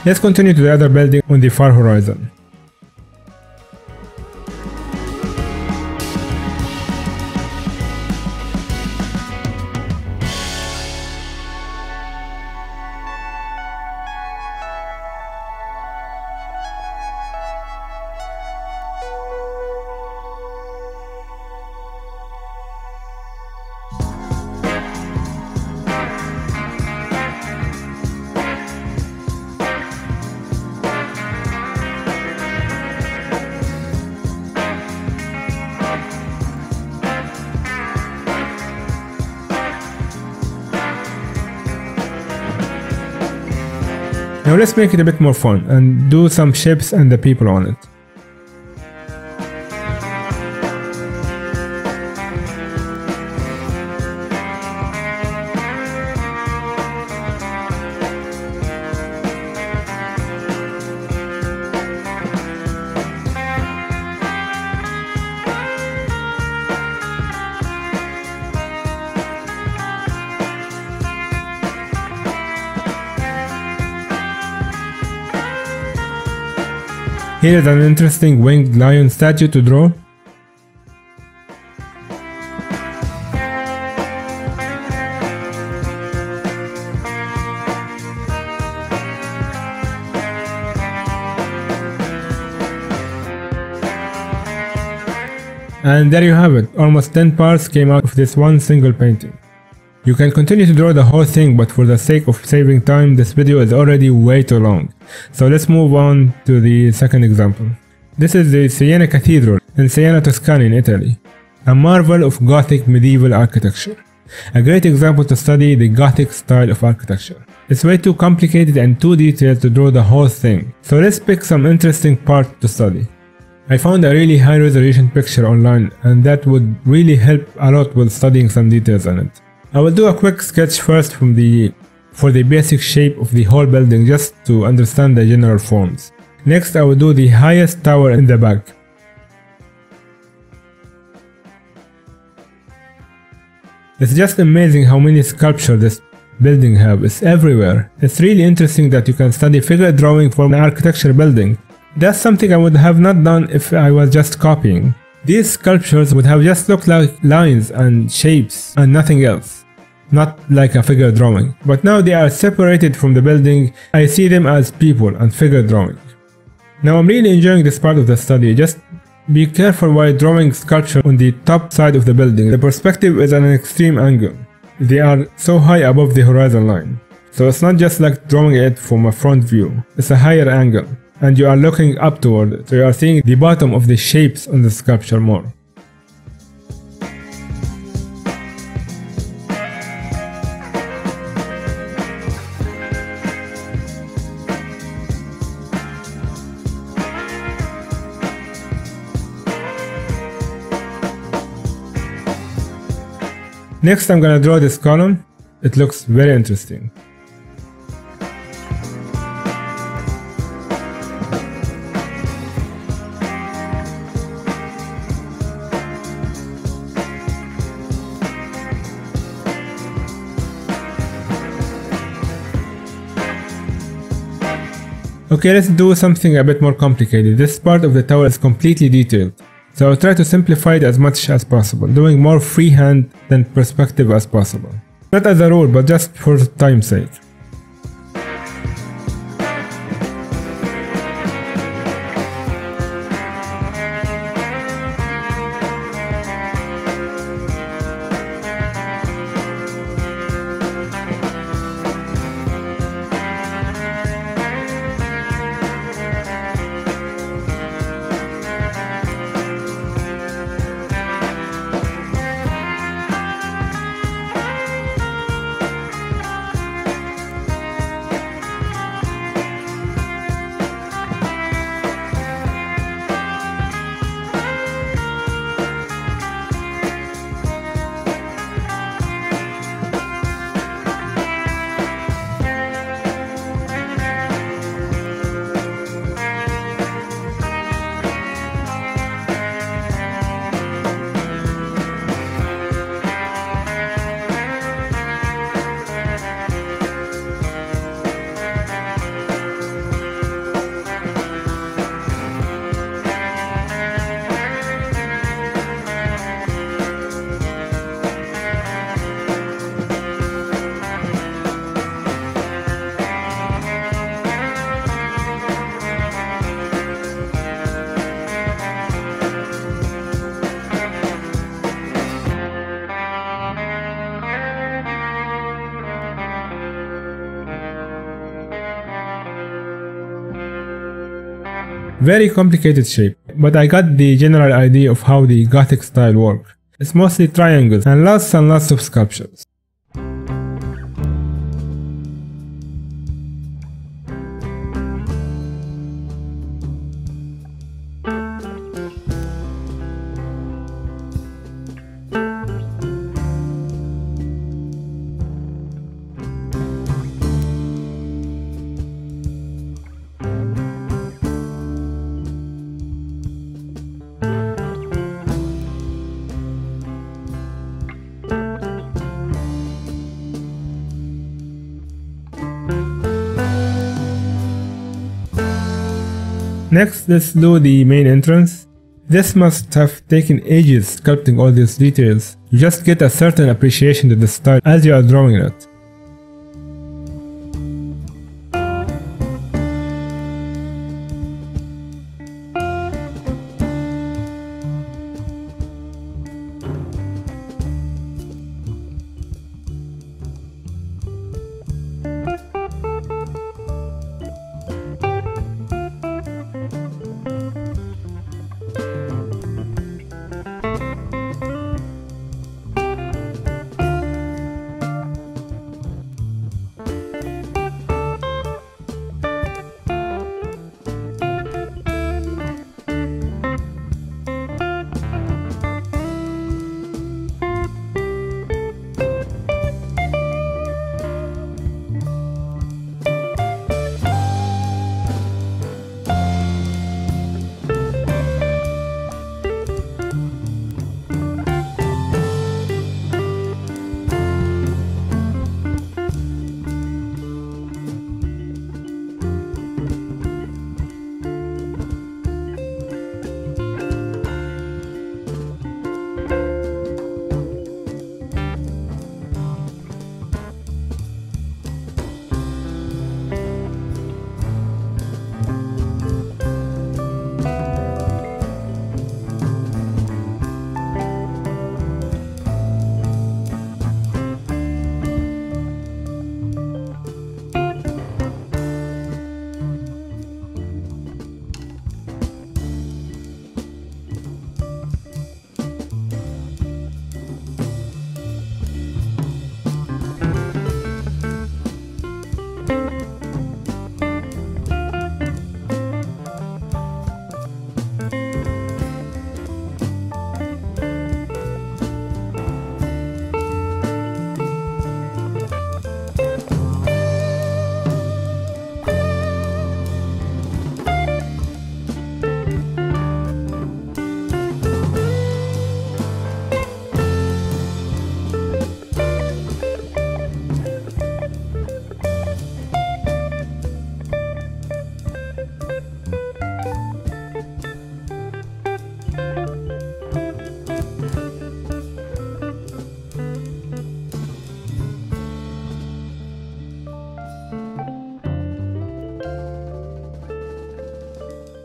Let's continue to the other building on the far horizon. Now let's make it a bit more fun and do some ships and the people on it. Here is an interesting winged lion statue to draw. And there you have it, almost 10 parts came out of this one single painting. You can continue to draw the whole thing, but for the sake of saving time, this video is already way too long. So let's move on to the second example. This is the Siena Cathedral in Siena, Tuscany in Italy. A marvel of Gothic medieval architecture. A great example to study the Gothic style of architecture. It's way too complicated and too detailed to draw the whole thing. So let's pick some interesting part to study. I found a really high resolution picture online, and that would really help a lot with studying some details on it. I will do a quick sketch first for the basic shape of the whole building, just to understand the general forms. Next I will do the highest tower in the back. It's just amazing how many sculptures this building have, it's everywhere. It's really interesting that you can study figure drawing for an architecture building. That's something I would have not done if I was just copying. These sculptures would have just looked like lines and shapes and nothing else, not like a figure drawing. But now they are separated from the building, I see them as people and figure drawing. Now I'm really enjoying this part of the study, just be careful while drawing sculpture on the top side of the building, the perspective is at an extreme angle, they are so high above the horizon line. So it's not just like drawing it from a front view, it's a higher angle. And you are looking up toward it, so you are seeing the bottom of the shapes on the sculpture more. Next I'm gonna draw this column, it looks very interesting. Okay, let's do something a bit more complicated. This part of the tower is completely detailed, so I'll try to simplify it as much as possible, doing more freehand than perspective as possible. Not as a rule, but just for time's sake. Very complicated shape, but I got the general idea of how the Gothic style works. It's mostly triangles and lots of sculptures. Next, let's do the main entrance. This must have taken ages sculpting all these details. You just get a certain appreciation to the style as you are drawing it.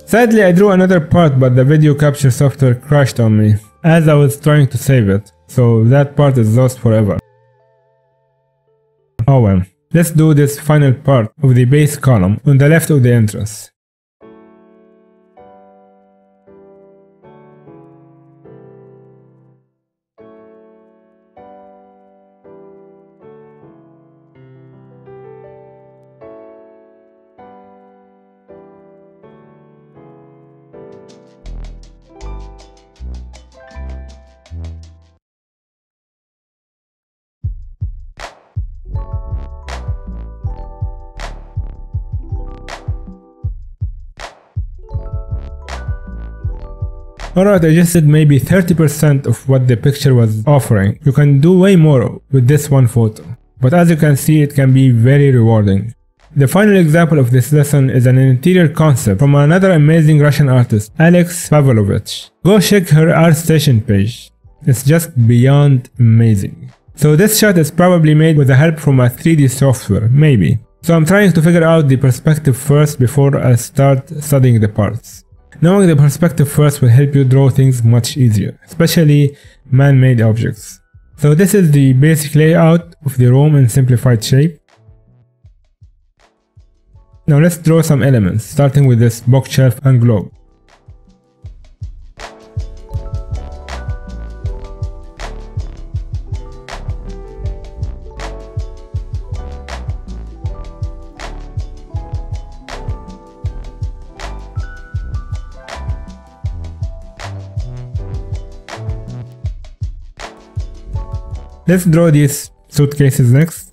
Sadly, I drew another part, but the video capture software crashed on me as I was trying to save it, so that part is lost forever. Oh well, let's do this final part of the base column on the left of the entrance. Alright, I just did maybe 30% of what the picture was offering. You can do way more with this one photo, but as you can see, it can be very rewarding. The final example of this lesson is an interior concept from another amazing Russian artist, Alex Pavlovich. Go check her ArtStation page. It's just beyond amazing. So this shot is probably made with the help from a 3D software, maybe. So I'm trying to figure out the perspective first before I start studying the parts. Knowing the perspective first will help you draw things much easier, especially man-made objects. So this is the basic layout of the room in simplified shape. Now let's draw some elements, starting with this bookshelf and globe. Let's draw these suitcases next.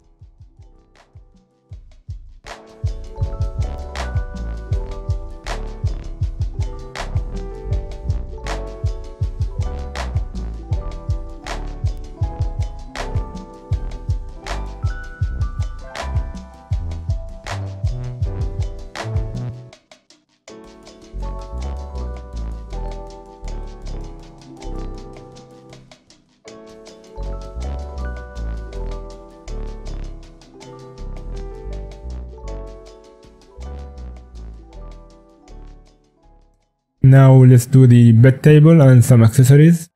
Now let's do the bed table and some accessories.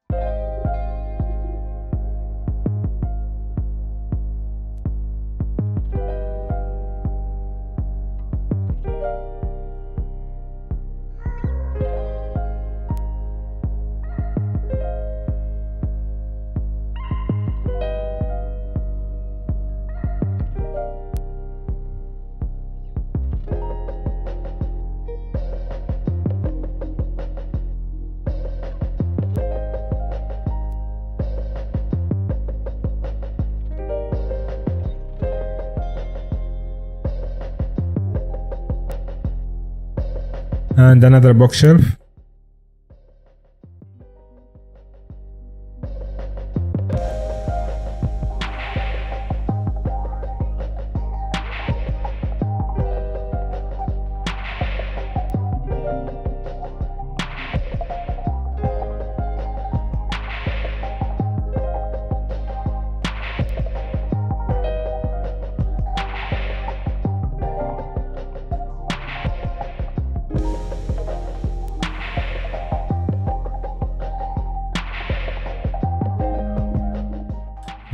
And another bookshelf.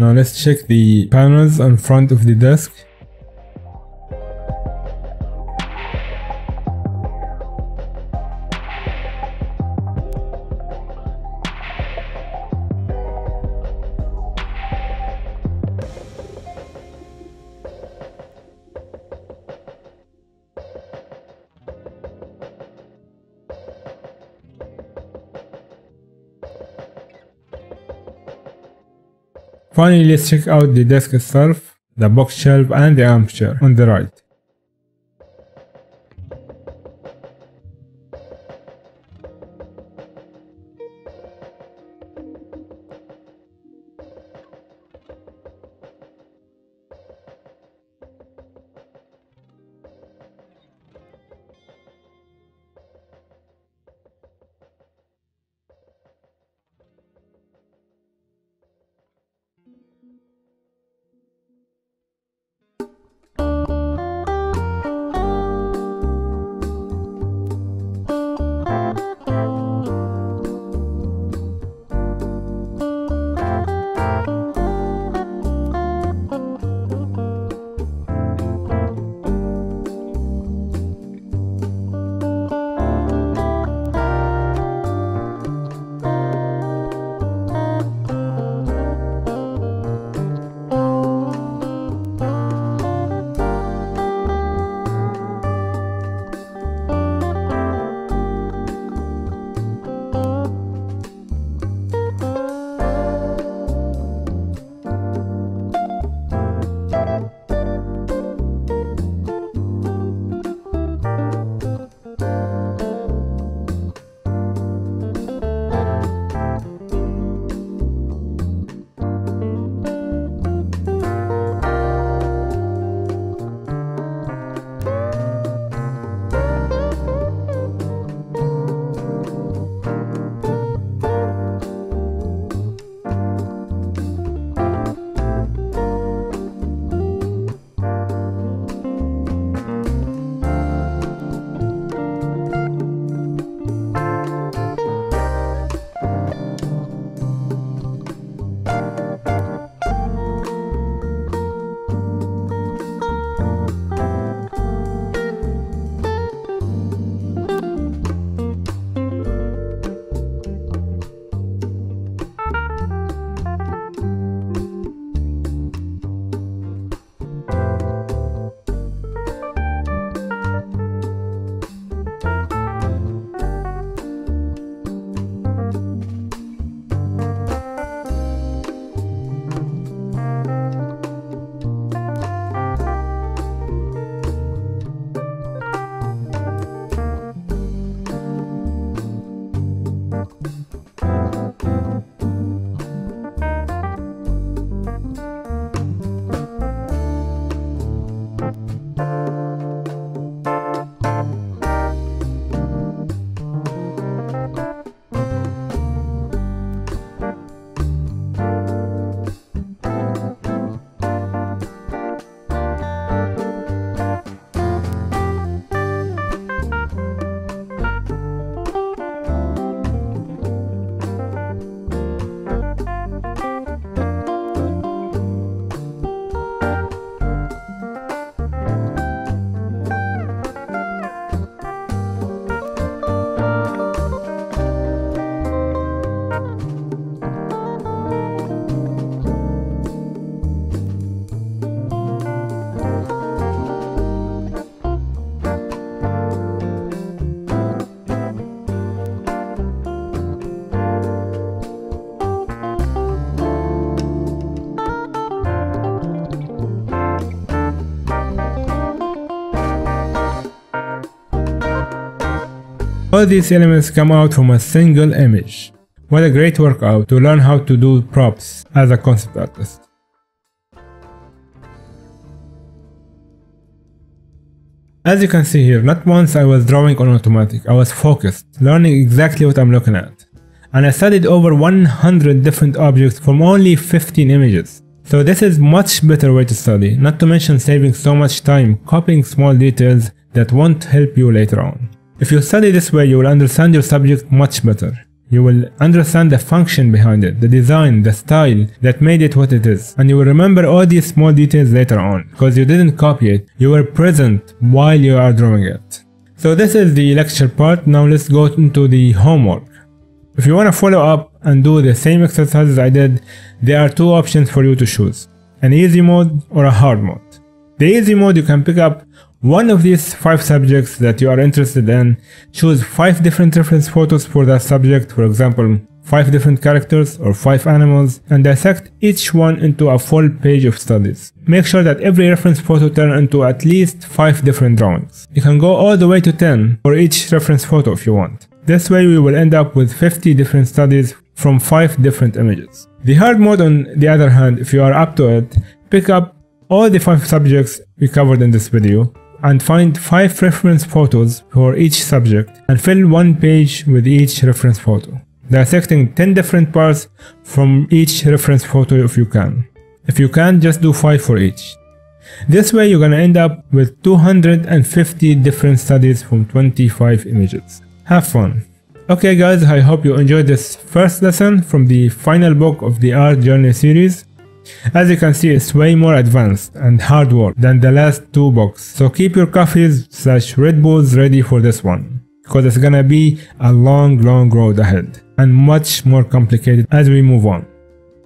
Now let's check the panels in front of the desk. Finally, let's check out the desk itself, the bookshelf and the armchair on the right. All these elements come out from a single image. What a great workout to learn how to do props as a concept artist. As you can see here, not once I was drawing on automatic, I was focused, learning exactly what I'm looking at. And I studied over 100 different objects from only 15 images. So this is much better way to study, not to mention saving so much time copying small details that won't help you later on. If you study this way, you will understand your subject much better. You will understand the function behind it, the design, the style that made it what it is. And you will remember all these small details later on, because you didn't copy it, you were present while you are drawing it. So this is the lecture part, now let's go into the homework. If you want to follow up and do the same exercises I did, there are two options for you to choose, an easy mode or a hard mode. The easy mode, you can pick up one of these 5 subjects that you are interested in, choose 5 different reference photos for that subject, for example 5 different characters or 5 animals, and dissect each one into a full page of studies. Make sure that every reference photo turns into at least 5 different drawings. You can go all the way to 10 for each reference photo if you want. This way we will end up with 50 different studies from 5 different images. The hard mode, on the other hand, if you are up to it, pick up all the 5 subjects we covered in this video, and find 5 reference photos for each subject and fill one page with each reference photo, dissecting 10 different parts from each reference photo if you can. If you can't, just do 5 for each. This way you're gonna end up with 250 different studies from 25 images. Have fun! Okay guys, I hope you enjoyed this first lesson from the final book of the Art Journey series. As you can see, it's way more advanced and hard work than the last 2 books, so keep your coffees/Red Bulls ready for this one, because it's gonna be a long road ahead and much more complicated as we move on.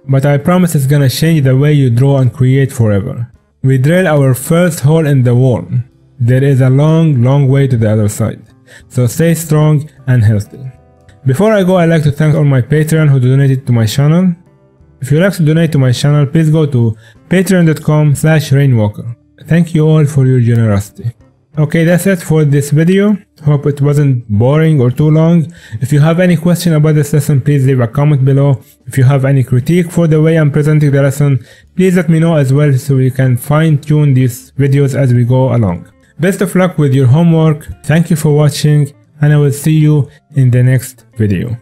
But I promise it's gonna change the way you draw and create forever. We drill our first hole in the wall. There is a long way to the other side, so stay strong and healthy. Before I go, I'd like to thank all my Patreon who donated to my channel. If you'd like to donate to my channel, please go to patreon.com/rainwalker. Thank you all for your generosity. Okay, that's it for this video. Hope it wasn't boring or too long. If you have any question about this lesson, please leave a comment below. If you have any critique for the way I'm presenting the lesson, please let me know as well, so we can fine-tune these videos as we go along. Best of luck with your homework. Thank you for watching, and I will see you in the next video.